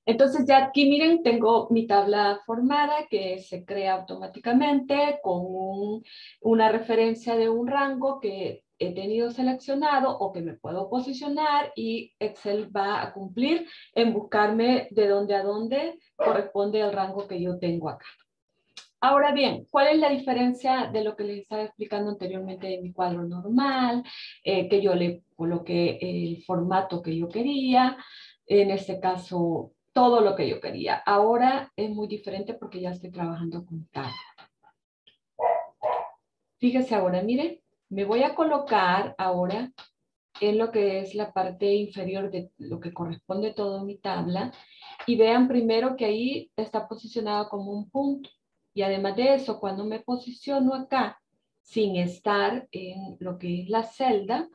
Entonces ya aquí, miren, tengo mi tabla formada que se crea automáticamente con una referencia de un rango que he tenido seleccionado o que me puedo posicionar, y Excel va a cumplir en buscarme de dónde a dónde corresponde el rango que yo tengo acá. Ahora bien, ¿cuál es la diferencia de lo que les estaba explicando anteriormente de mi cuadro normal? Que yo le coloqué el formato que yo quería, en este caso todo lo que yo quería. Ahora es muy diferente porque ya estoy trabajando con tabla. Fíjese ahora, mire, me voy a colocar ahora en lo que es la parte inferior de lo que corresponde todo mi tabla, y vean primero que ahí está posicionado como un punto. Y además de eso, cuando me posiciono acá, sin estar en lo que es la celda,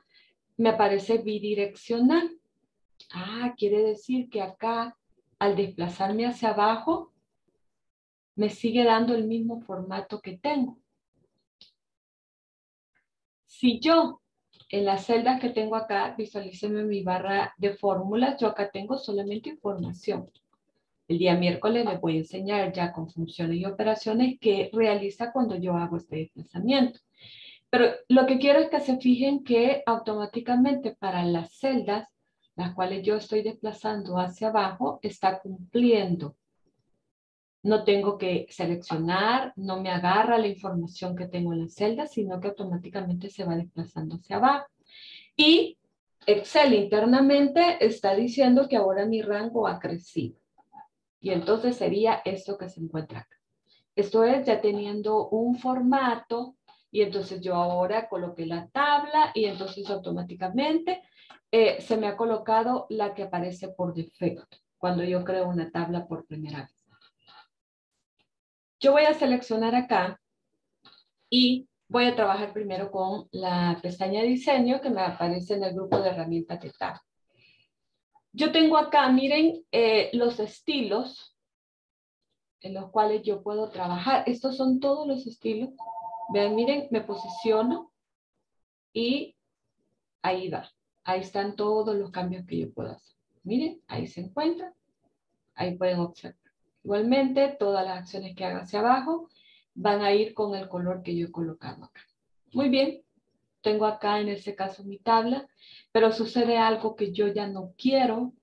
me aparece bidireccional. Ah, quiere decir que acá, al desplazarme hacia abajo, me sigue dando el mismo formato que tengo. Si yo, en las celdas que tengo acá, visualíceme mi barra de fórmulas, yo acá tengo solamente información. El día miércoles les voy a enseñar ya con funciones y operaciones que realiza cuando yo hago este desplazamiento. Pero lo que quiero es que se fijen que automáticamente para las celdas, las cuales yo estoy desplazando hacia abajo, está cumpliendo. No tengo que seleccionar, no me agarra la información que tengo en la celda, sino que automáticamente se va desplazando hacia abajo. Y Excel internamente está diciendo que ahora mi rango ha crecido. Y entonces sería esto que se encuentra acá. Esto es ya teniendo un formato, y entonces yo ahora coloqué la tabla y entonces automáticamente se me ha colocado la que aparece por defecto cuando yo creo una tabla por primera vez. Yo voy a seleccionar acá y voy a trabajar primero con la pestaña de diseño que me aparece en el grupo de herramientas de tabla. Yo tengo acá, miren, los estilos en los cuales yo puedo trabajar. Estos son todos los estilos. Vean, miren, me posiciono y ahí va. Ahí están todos los cambios que yo puedo hacer. Miren, ahí se encuentra. Ahí pueden observar. Igualmente, todas las acciones que haga hacia abajo van a ir con el color que yo he colocado acá. Muy bien. Tengo acá en este caso mi tabla, pero sucede algo que yo ya no quiero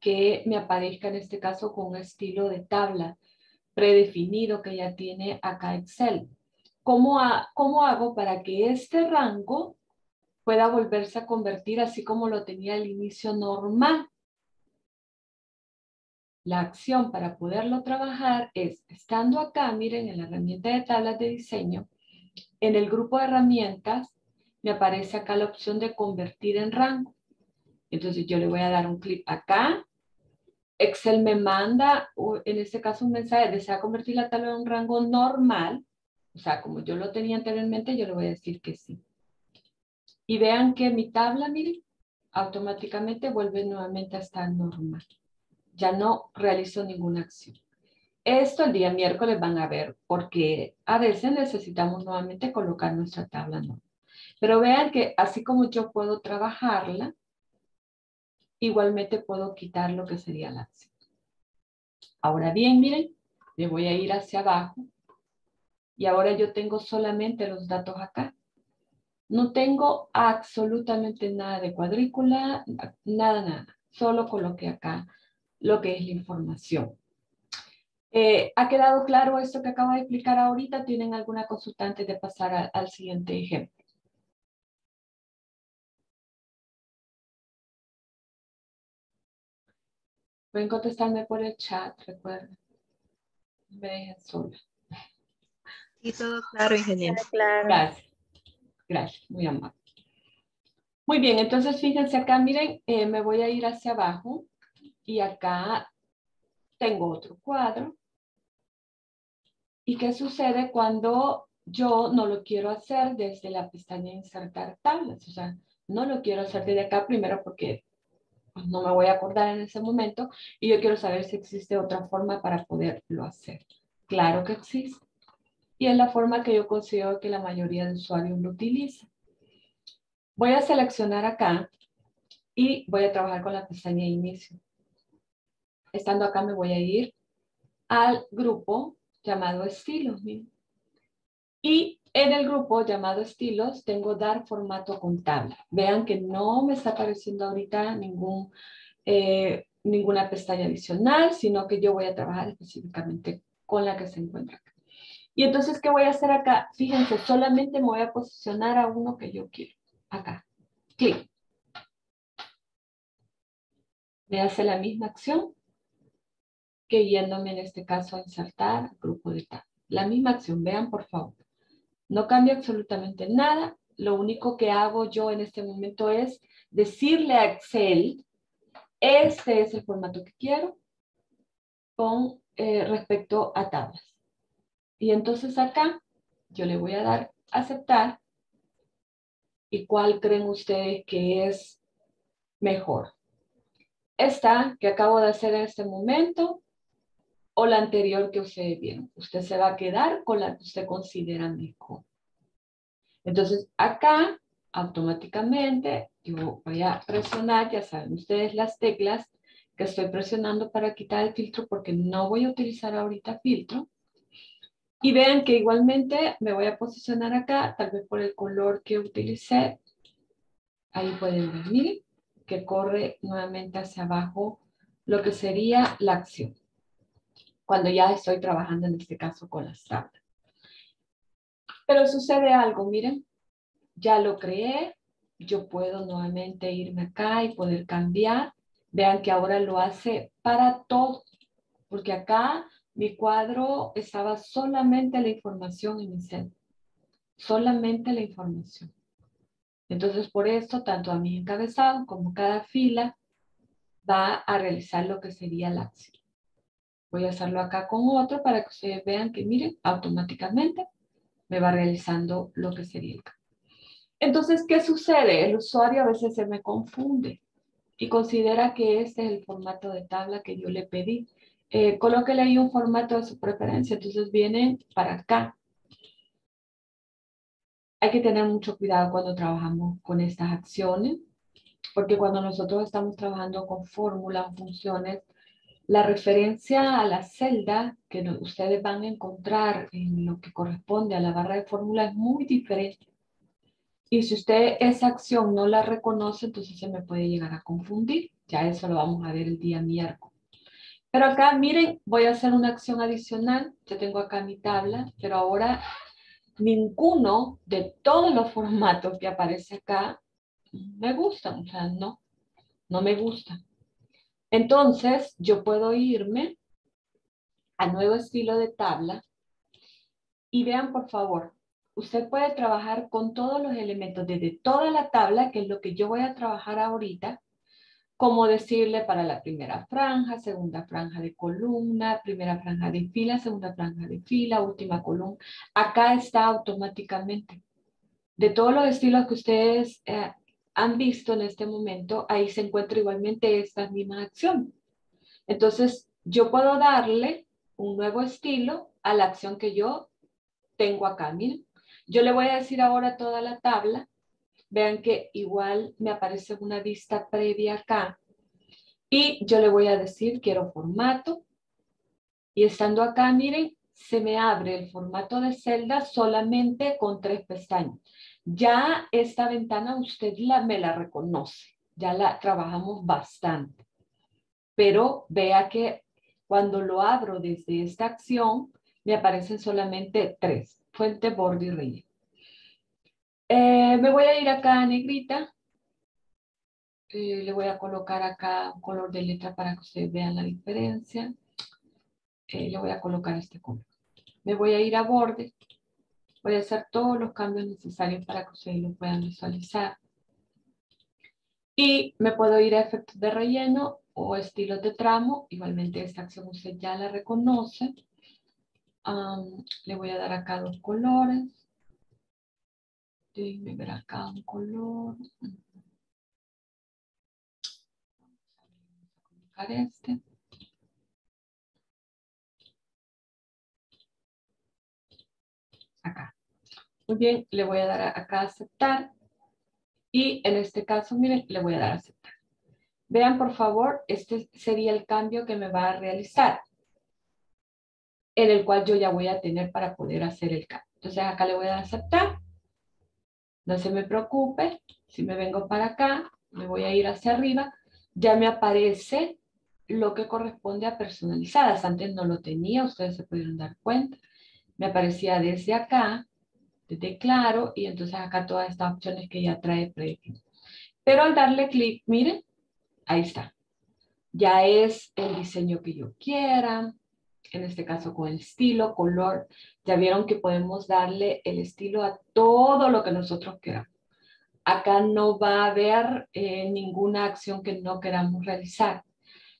que me aparezca en este caso con un estilo de tabla. predefinido que ya tiene acá Excel. ¿Cómo hago para que este rango pueda volverse a convertir así como lo tenía al inicio normal? La acción para poderlo trabajar es, estando acá, miren, en la herramienta de tablas de diseño, en el grupo de herramientas, me aparece acá la opción de convertir en rango. Entonces yo le voy a dar un clic acá. Excel me manda, en este caso, un mensaje, desea convertir la tabla en un rango normal. O sea, como yo lo tenía anteriormente, yo le voy a decir que sí. Y vean que mi tabla, miren, automáticamente vuelve nuevamente a estar normal. Ya no realizo ninguna acción. Esto el día miércoles van a ver, porque a veces necesitamos nuevamente colocar nuestra tabla normal. Pero vean que así como yo puedo trabajarla, igualmente puedo quitar lo que sería la acción. Ahora bien, miren, me voy a ir hacia abajo. Y ahora yo tengo solamente los datos acá. No tengo absolutamente nada de cuadrícula, nada. Solo coloqué acá lo que es la información. ¿Ha quedado claro esto que acabo de explicar ahorita? ¿Tienen alguna consulta antes de pasar al siguiente ejemplo? Pueden contestarme por el chat, recuerden. No me dejen sola. Y todo claro, ingeniero. Claro. Gracias. Gracias, muy amable. Muy bien, entonces fíjense acá, miren, me voy a ir hacia abajo. Y acá tengo otro cuadro. ¿Y qué sucede cuando yo no lo quiero hacer desde la pestaña insertar tablas? O sea, no lo quiero hacer desde acá primero porque pues, no me voy a acordar en ese momento. Y yo quiero saber si existe otra forma para poderlo hacer. Claro que existe. Y es la forma que yo considero que la mayoría de usuarios lo utiliza. Voy a seleccionar acá y voy a trabajar con la pestaña de inicio. Estando acá me voy a ir al grupo llamado estilos. Miren. Y en el grupo llamado estilos tengo dar formato con tabla. Vean que no me está apareciendo ahorita ninguna pestaña adicional, sino que yo voy a trabajar específicamente con la que se encuentra acá. Y entonces, ¿qué voy a hacer acá? Fíjense, solamente me voy a posicionar a uno que yo quiero. Acá. Clic. Me hace la misma acción que yéndome en este caso a insertar grupo de tabla. La misma acción, vean por favor. No cambia absolutamente nada. Lo único que hago yo en este momento es decirle a Excel, este es el formato que quiero con respecto a tablas. Y entonces acá yo le voy a dar aceptar. ¿Y cuál creen ustedes que es mejor? Esta que acabo de hacer en este momento o la anterior que ustedes vieron. Usted se va a quedar con la que usted considera mejor. Entonces, acá, automáticamente, yo voy a presionar, ya saben ustedes las teclas que estoy presionando para quitar el filtro porque no voy a utilizar ahorita filtro. Y vean que igualmente me voy a posicionar acá, tal vez por el color que utilicé. Ahí pueden ver, miren, que corre nuevamente hacia abajo lo que sería la acción. Cuando ya estoy trabajando en este caso con las tablas. Pero sucede algo, miren, ya lo creé, yo puedo nuevamente irme acá y poder cambiar. Vean que ahora lo hace para todo, porque acá mi cuadro estaba solamente la información inicial, solamente la información. Entonces por esto, tanto a mis encabezados como cada fila va a realizar lo que sería la acción. Voy a hacerlo acá con otro para que ustedes vean que, miren, automáticamente me va realizando lo que sería el cambio. Entonces, ¿qué sucede? El usuario a veces se me confunde y considera que este es el formato de tabla que yo le pedí. Colóquele ahí un formato de su preferencia. Entonces, vienen para acá. Hay que tener mucho cuidado cuando trabajamos con estas acciones, porque cuando nosotros estamos trabajando con fórmulas, funciones, la referencia a la celda que ustedes van a encontrar en lo que corresponde a la barra de fórmula es muy diferente. Y si usted esa acción no la reconoce, entonces se me puede llegar a confundir. Ya eso lo vamos a ver el día miércoles. Pero acá, miren, voy a hacer una acción adicional. Yo tengo acá mi tabla, pero ahora ninguno de todos los formatos que aparece acá me gustan. O sea, no me gustan. Entonces, yo puedo irme a nuevo estilo de tabla y vean, por favor, usted puede trabajar con todos los elementos desde toda la tabla, que es lo que yo voy a trabajar ahorita, como decirle para la primera franja, segunda franja de columna, primera franja de fila, segunda franja de fila, última columna. Acá está automáticamente. De todos los estilos que ustedes han visto en este momento, ahí se encuentra igualmente esta misma acción. Entonces, yo puedo darle un nuevo estilo a la acción que yo tengo acá. Miren, yo le voy a decir ahora toda la tabla. Vean que igual me aparece una vista previa acá. Y yo le voy a decir, quiero formato. Y estando acá, miren, se me abre el formato de celda solamente con 3 pestañas. Ya esta ventana usted me la reconoce, ya la trabajamos bastante. Pero vea que cuando lo abro desde esta acción, me aparecen solamente 3, fuente, borde y relleno. Me voy a ir acá a negrita. Le voy a colocar acá un color de letra para que ustedes vean la diferencia. Le voy a colocar este color. Me voy a ir a borde. Voy a hacer todos los cambios necesarios para que ustedes lo puedan visualizar. Y me puedo ir a efectos de relleno o estilos de tramo. Igualmente esta acción usted ya la reconoce. Le voy a dar acá 2 colores. Déjenme ver acá un color. Vamos a colocar este. Acá. Muy bien, le voy a dar acá aceptar. Y en este caso, miren, le voy a dar aceptar. Vean, por favor, este sería el cambio que me va a realizar, en el cual yo ya voy a tener para poder hacer el cambio. Entonces acá le voy a dar aceptar. No se me preocupe, si me vengo para acá, me voy a ir hacia arriba, ya me aparece lo que corresponde a personalizadas. Antes no lo tenía, ustedes se pudieron dar cuenta. Me aparecía desde acá, desde claro, y entonces acá todas estas opciones que ya trae predefinidas. Pero al darle clic, miren, ahí está. Ya es el diseño que yo quiera, en este caso con el estilo, color. Ya vieron que podemos darle el estilo a todo lo que nosotros queramos. Acá no va a haber ninguna acción que no queramos realizar.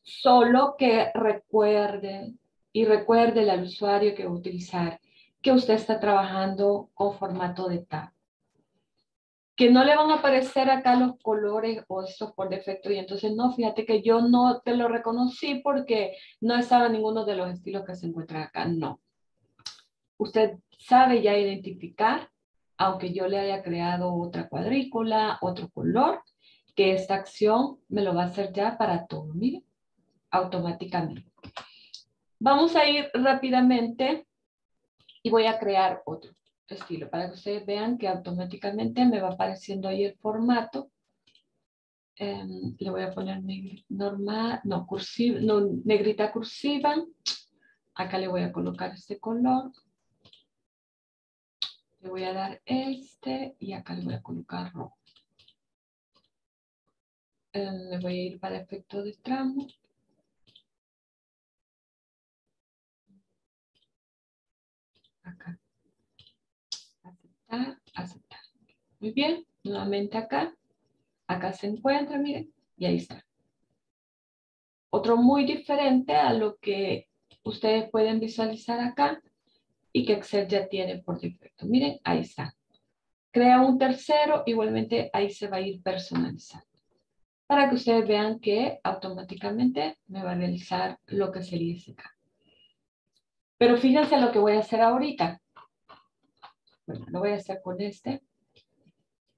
Solo que recuerden, y recuérdele al usuario que va a utilizar, que usted está trabajando con formato de tab. Que no le van a aparecer acá los colores o estos por defecto. Y entonces, no, fíjate que yo no te lo reconocí porque no estaba ninguno de los estilos que se encuentran acá. No. Usted sabe ya identificar, aunque yo le haya creado otra cuadrícula, otro color, que esta acción me lo va a hacer ya para todo. Miren, automáticamente. Vamos a ir rápidamente y voy a crear otro estilo para que ustedes vean que automáticamente me va apareciendo ahí el formato. Le voy a poner normal, no, cursiva, no, negrita cursiva. Acá le voy a colocar este color. Le voy a dar este y acá le voy a colocar rojo. Le voy a ir para efecto de tramo. Acá. Aceptar, aceptar. Muy bien, nuevamente acá. Acá se encuentra, miren, y ahí está. Otro muy diferente a lo que ustedes pueden visualizar acá y que Excel ya tiene por defecto. Miren, ahí está. Crea un tercero, igualmente ahí se va a ir personalizando. Para que ustedes vean que automáticamente me va a realizar lo que sería ese cambio. Pero fíjense lo que voy a hacer ahorita. Bueno, lo voy a hacer con este.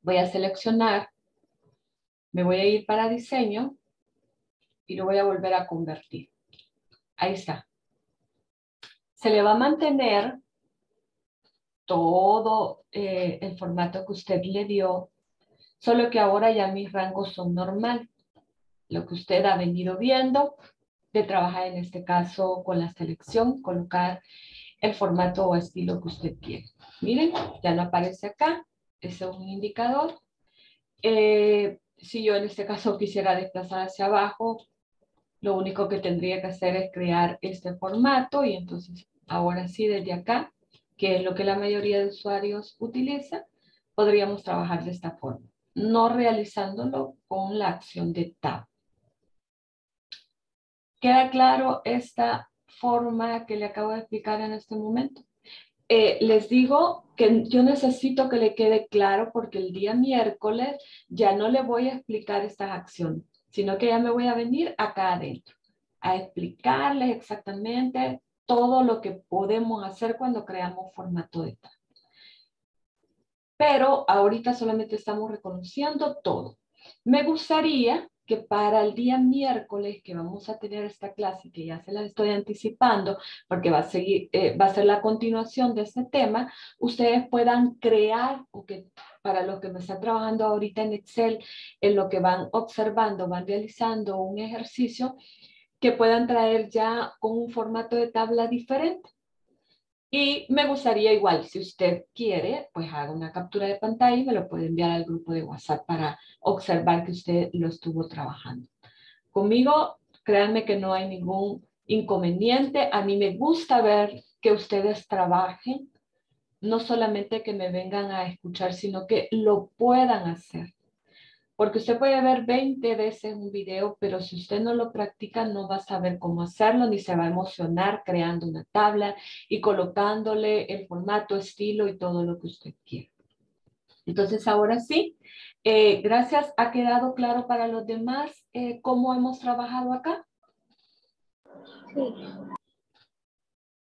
Voy a seleccionar. Me voy a ir para diseño. Y lo voy a volver a convertir. Ahí está. Se le va a mantener todo el formato que usted le dio. Solo que ahora ya mis rangos son normal. Lo que usted ha venido viendo. de trabajar en este caso con la selección, colocar el formato o estilo que usted quiere. Miren, ya no aparece acá, ese es un indicador. Si yo en este caso quisiera desplazar hacia abajo, lo único que tendría que hacer es crear este formato y entonces ahora sí desde acá, que es lo que la mayoría de usuarios utiliza, podríamos trabajar de esta forma, no realizándolo con la acción de Tab. ¿Queda claro esta forma que le acabo de explicar en este momento? Les digo que yo necesito que le quede claro porque el día miércoles ya no le voy a explicar estas acciones, sino que ya me voy a venir acá adentro a explicarles exactamente todo lo que podemos hacer cuando creamos formato de tab. Pero ahorita solamente estamos reconociendo todo. Me gustaría que para el día miércoles que vamos a tener esta clase, que ya se la estoy anticipando, porque va a ser la continuación de este tema, ustedes puedan crear, o que para los que me están trabajando ahorita en Excel, en lo que van observando, van realizando un ejercicio, que puedan traer ya con un formato de tabla diferente. Y me gustaría igual, si usted quiere, pues haga una captura de pantalla y me lo puede enviar al grupo de WhatsApp para observar que usted lo estuvo trabajando. Conmigo, créanme que no hay ningún inconveniente. A mí me gusta ver que ustedes trabajen, no solamente que me vengan a escuchar, sino que lo puedan hacer. Porque usted puede ver 20 veces un video, pero si usted no lo practica, no va a saber cómo hacerlo, ni se va a emocionar creando una tabla y colocándole el formato, estilo y todo lo que usted quiera. Entonces, ahora sí, gracias. ¿Ha quedado claro para los demás cómo hemos trabajado acá? Sí.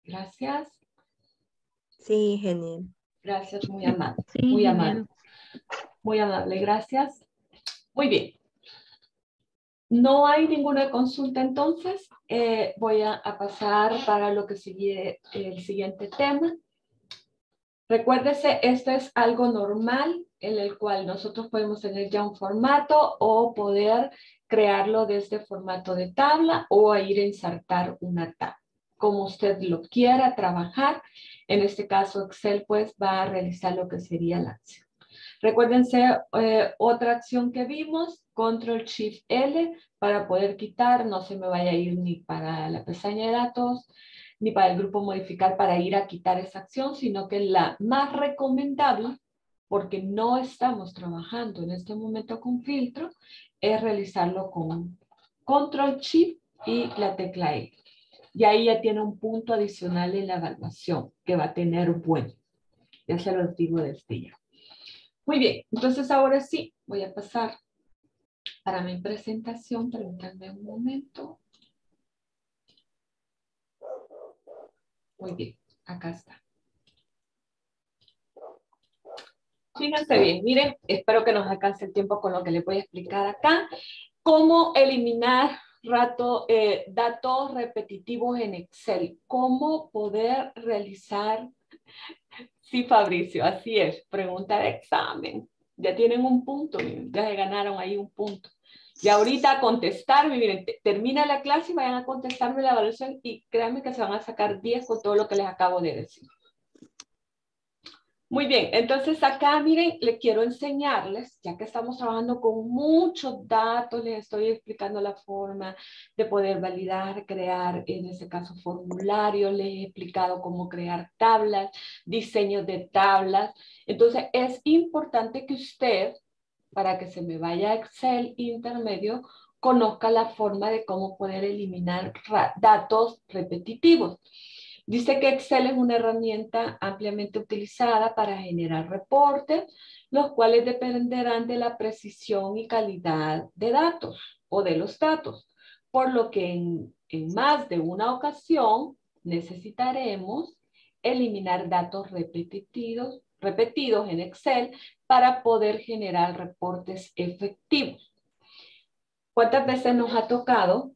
Gracias. Sí, genial. Gracias, muy amable. Sí, muy amable. Muy amable, gracias. Muy bien. No hay ninguna consulta, entonces voy a pasar para lo que sigue el siguiente tema. Recuérdese, esto es algo normal en el cual nosotros podemos tener ya un formato o poder crearlo desde formato de tabla o a ir a insertar una tabla. Como usted lo quiera trabajar, en este caso Excel pues va a realizar lo que sería la acción. Recuérdense otra acción que vimos, Control-Shift-L, para poder quitar, no se me vaya a ir ni para la pestaña de datos, ni para el grupo modificar para ir a quitar esa acción, sino que la más recomendable, porque no estamos trabajando en este momento con filtro, es realizarlo con Control-Shift y la tecla E. Y ahí ya tiene un punto adicional en la evaluación, que va a tener bueno. Ya se los digo desde ya. Muy bien, entonces ahora sí, voy a pasar para mi presentación. Permítanme un momento. Muy bien, acá está. Fíjense bien, miren, espero que nos alcance el tiempo con lo que les voy a explicar acá. Cómo eliminar datos repetitivos en Excel. Cómo poder realizar... Sí, Fabricio, así es. Pregunta de examen. Ya tienen un punto, miren. Ya se ganaron ahí un punto. Y ahorita a contestarme, miren, termina la clase y vayan a contestarme la evaluación y créanme que se van a sacar 10 con todo lo que les acabo de decir. Muy bien, entonces acá, miren, les quiero enseñarles, ya que estamos trabajando con muchos datos, les estoy explicando la forma de poder validar, crear, en este caso, formularios, les he explicado cómo crear tablas, diseños de tablas. Entonces, es importante que usted, para que se me vaya a Excel Intermedio, conozca la forma de cómo poder eliminar datos repetitivos. Dice que Excel es una herramienta ampliamente utilizada para generar reportes, los cuales dependerán de la precisión y calidad de datos o de los datos, por lo que en más de una ocasión necesitaremos eliminar datos repetidos en Excel para poder generar reportes efectivos. ¿Cuántas veces nos ha tocado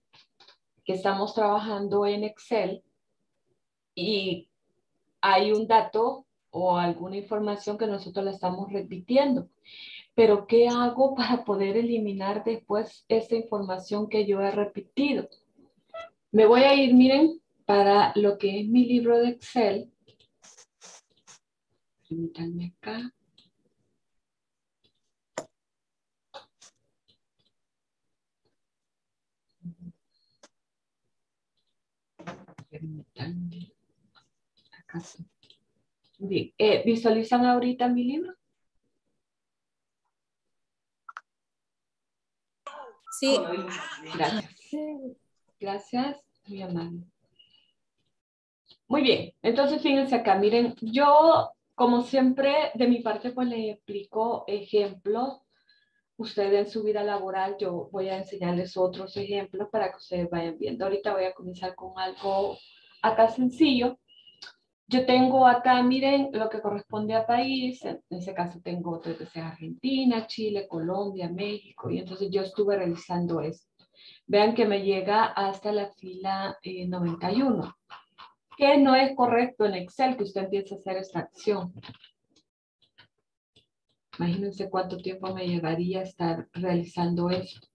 que estamos trabajando en Excel y hay un dato o alguna información que nosotros la estamos repitiendo? Pero ¿qué hago para poder eliminar después esa información que yo he repetido? Me voy a ir, miren, para lo que es mi libro de Excel. Permítanme acá. Permítanme. Acá sí. Bien. ¿Visualizan ahorita mi libro? Sí. Gracias. Gracias, mi amable. Muy bien. Entonces, fíjense acá. Miren, yo, como siempre, de mi parte, pues les explico ejemplos. Ustedes en su vida laboral, yo voy a enseñarles otros ejemplos para que ustedes vayan viendo. Ahorita voy a comenzar con algo acá sencillo. Yo tengo acá, miren, lo que corresponde a país. En ese caso tengo tres veces Argentina, Chile, Colombia, México. Y entonces yo estuve revisando esto. Vean que me llega hasta la fila 91. Que no es correcto en Excel que usted empiece a hacer esta acción. Imagínense cuánto tiempo me llevaría estar realizando esto.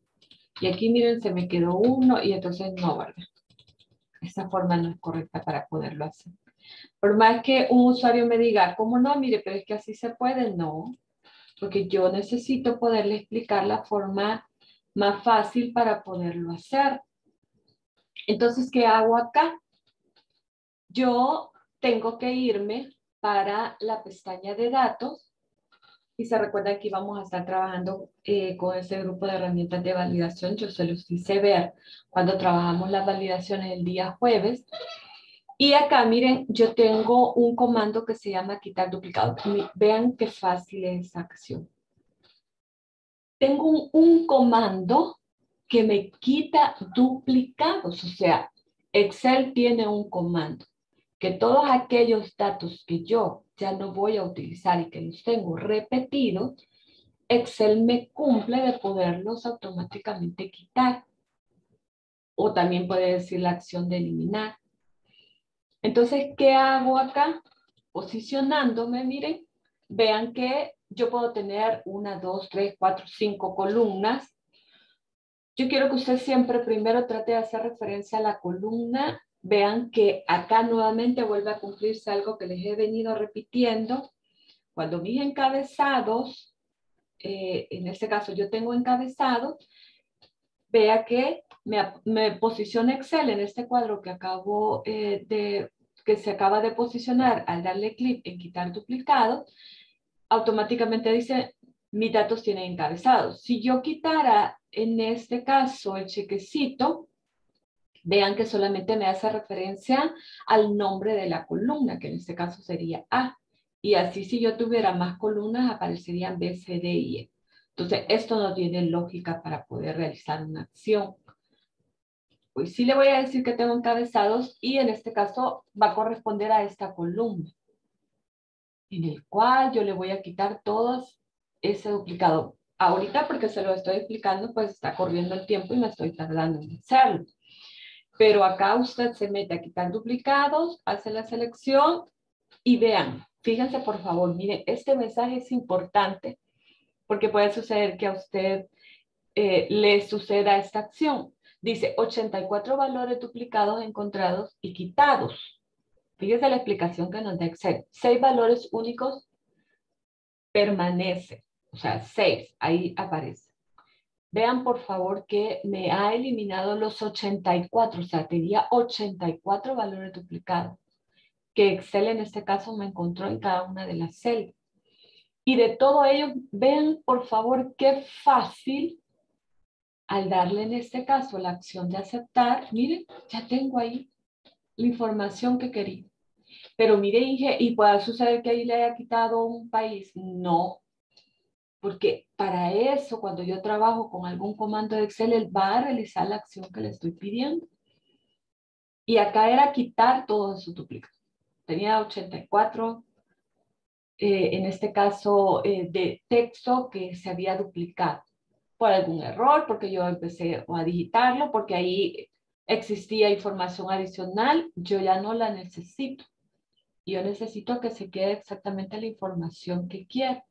Y aquí miren, se me quedó uno y entonces no, ¿verdad? Esta forma no es correcta para poderlo hacer. Por más que un usuario me diga, ¿cómo no? Mire, pero es que así se puede. No, porque yo necesito poderle explicar la forma más fácil para poderlo hacer. Entonces, ¿qué hago acá? Yo tengo que irme para la pestaña de datos. Y se recuerda que vamos a estar trabajando con ese grupo de herramientas de validación. Yo se los hice ver cuando trabajamos las validaciones el día jueves. Y acá, miren, yo tengo un comando que se llama quitar duplicado. Vean qué fácil es esta acción. Tengo un comando que me quita duplicados. O sea, Excel tiene un comando que todos aquellos datos que yo ya no voy a utilizar y que los tengo repetidos, Excel me cumple de poderlos automáticamente quitar. O también puede decir la acción de eliminar. Entonces, ¿qué hago acá? Posicionándome, miren, vean que yo puedo tener 1, 2, 3, 4, 5 columnas. Yo quiero que usted siempre primero trate de hacer referencia a la columna. Vean que acá nuevamente vuelve a cumplirse algo que les he venido repitiendo. Cuando mis encabezados, en este caso yo tengo encabezado, vea que me posiciona Excel en este cuadro que acabo que se acaba de posicionar. Al darle clic en quitar duplicado, automáticamente dice mis datos tienen encabezados. Si yo quitara en este caso el chequecito, vean que solamente me hace referencia al nombre de la columna, que en este caso sería A. Y así si yo tuviera más columnas, aparecerían B, C, D y E. Entonces, esto no tiene lógica para poder realizar una acción. Pues sí le voy a decir que tengo encabezados y en este caso va a corresponder a esta columna, en el cual yo le voy a quitar todo ese duplicado. Ahorita, porque se lo estoy explicando, pues está corriendo el tiempo y me estoy tardando en hacerlo. Pero acá usted se mete a quitar duplicados, hace la selección y vean, fíjense por favor, miren, este mensaje es importante porque puede suceder que a usted le suceda esta acción. Dice 84 valores duplicados encontrados y quitados. Fíjense la explicación que nos da Excel. 6 valores únicos permanece, o sea, 6, ahí aparece. Vean, por favor, que me ha eliminado los 84, o sea, tenía 84 valores duplicados, que Excel en este caso me encontró en cada una de las celdas. Y de todo ello, vean, por favor, qué fácil, al darle en este caso la acción de aceptar, miren, ya tengo ahí la información que quería. Pero miren, dije, ¿y puede suceder que ahí le haya quitado un país? No. Porque para eso, cuando yo trabajo con algún comando de Excel, él va a realizar la acción que le estoy pidiendo. Y acá era quitar todo su duplicado. Tenía 84, en este caso, de texto que se había duplicado por algún error, porque yo empecé a digitarlo, porque ahí existía información adicional. Yo ya no la necesito. Yo necesito que se quede exactamente la información que quiero.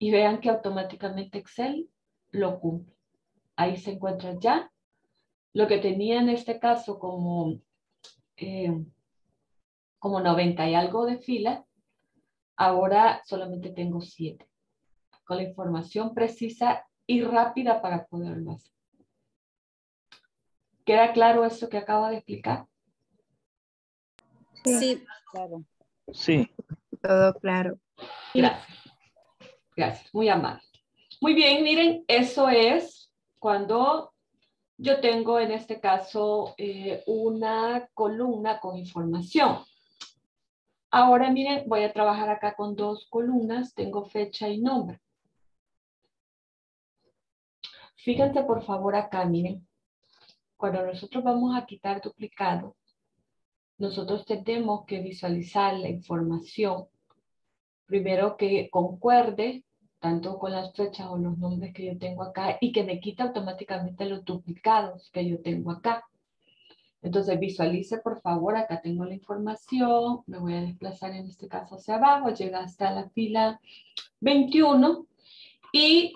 Y vean que automáticamente Excel lo cumple. Ahí se encuentra ya Lo que tenía en este caso como, como 90 y algo de filas, ahora solamente tengo 7. Con la información precisa y rápida para poderlo hacer. ¿Queda claro eso que acabo de explicar? Sí, sí. Claro. Sí. Todo claro. Gracias. Gracias, muy amable. Muy bien, miren, eso es cuando yo tengo en este caso una columna con información. Ahora miren, voy a trabajar acá con dos columnas, tengo fecha y nombre. Fíjense por favor acá, miren, cuando nosotros vamos a quitar duplicado, nosotros tenemos que visualizar la información, primero que concuerde tanto con las fechas o los nombres que yo tengo acá y que me quita automáticamente los duplicados que yo tengo acá. Entonces visualice por favor, acá tengo la información, me voy a desplazar en este caso hacia abajo, llega hasta la fila 21 y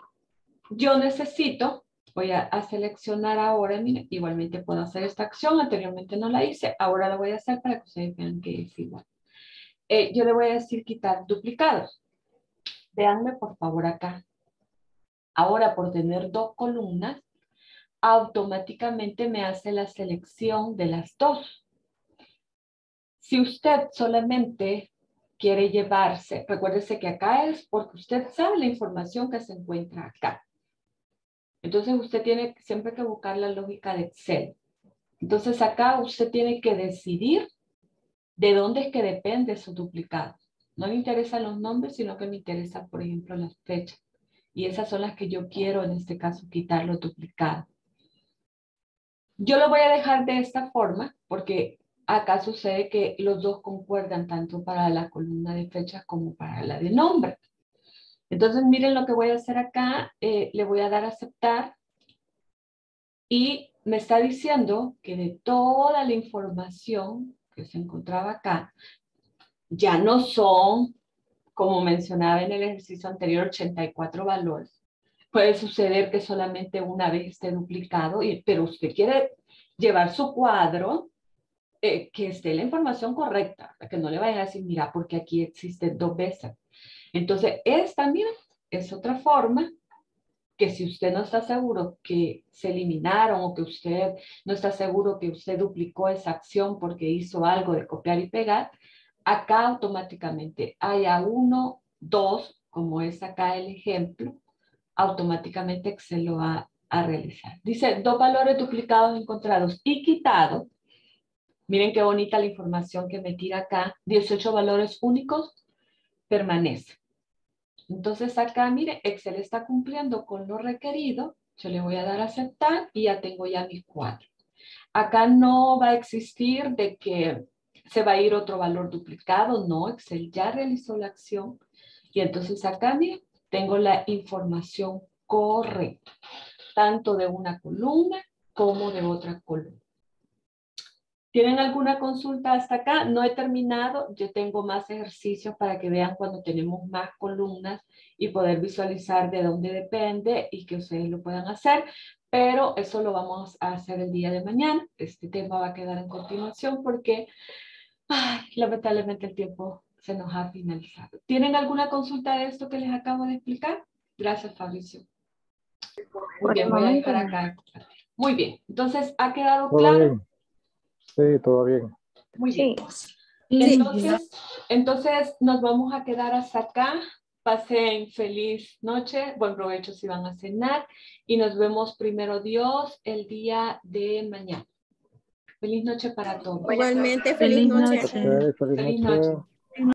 yo necesito, voy a seleccionar ahora, mira, igualmente puedo hacer esta acción, anteriormente no la hice, ahora la voy a hacer para que ustedes vean que es igual. Yo le voy a decir quitar duplicados. Veanme por favor acá. Ahora por tener dos columnas, automáticamente me hace la selección de las dos. Si usted solamente quiere llevarse, recuérdese que acá es porque usted sabe la información que se encuentra acá. Entonces usted tiene siempre que buscar la lógica de Excel. Entonces acá usted tiene que decidir de dónde es que depende su duplicado. No me interesan los nombres, sino que me interesan, por ejemplo, las fechas. Y esas son las que yo quiero, en este caso, quitar los duplicados. Yo lo voy a dejar de esta forma, porque acá sucede que los dos concuerdan tanto para la columna de fechas como para la de nombre. Entonces, miren lo que voy a hacer acá. Le voy a dar a aceptar. Y me está diciendo que de toda la información que se encontraba acá, ya no son, como mencionaba en el ejercicio anterior, 84 valores. Puede suceder que solamente una vez esté duplicado, pero usted quiere llevar su cuadro que esté la información correcta, que no le vayan a decir, mira, porque aquí existe dos veces. Entonces, esta, mira, es otra forma que si usted no está seguro que se eliminaron o que usted no está seguro que usted duplicó esa acción porque hizo algo de copiar y pegar, acá automáticamente haya uno, dos, como es acá el ejemplo, automáticamente Excel lo va a realizar. Dice, dos valores duplicados encontrados y quitados. Miren qué bonita la información que me tira acá. 18 valores únicos permanecen. Entonces acá, mire, Excel está cumpliendo con lo requerido. Yo le voy a dar a aceptar y ya tengo ya mis cuadros. Acá no va a existir de que se va a ir otro valor duplicado. No, Excel ya realizó la acción. Y entonces acá, mire, tengo la información correcta, tanto de una columna como de otra columna. ¿Tienen alguna consulta hasta acá? No he terminado. Yo tengo más ejercicios para que vean cuando tenemos más columnas y poder visualizar de dónde depende y que ustedes lo puedan hacer. Pero eso lo vamos a hacer el día de mañana. Este tema va a quedar en continuación porque lamentablemente el tiempo se nos ha finalizado. ¿Tienen alguna consulta de esto que les acabo de explicar? Gracias, Fabricio. Muy bien, voy a dejar acá. Muy bien, entonces, ¿ha quedado claro? Sí, todo bien. Muy bien. Entonces, nos vamos a quedar hasta acá. Pasen feliz noche, buen provecho si van a cenar y nos vemos primero Dios el día de mañana. Feliz noche para todos. Igualmente, feliz noche. Okay, feliz noche.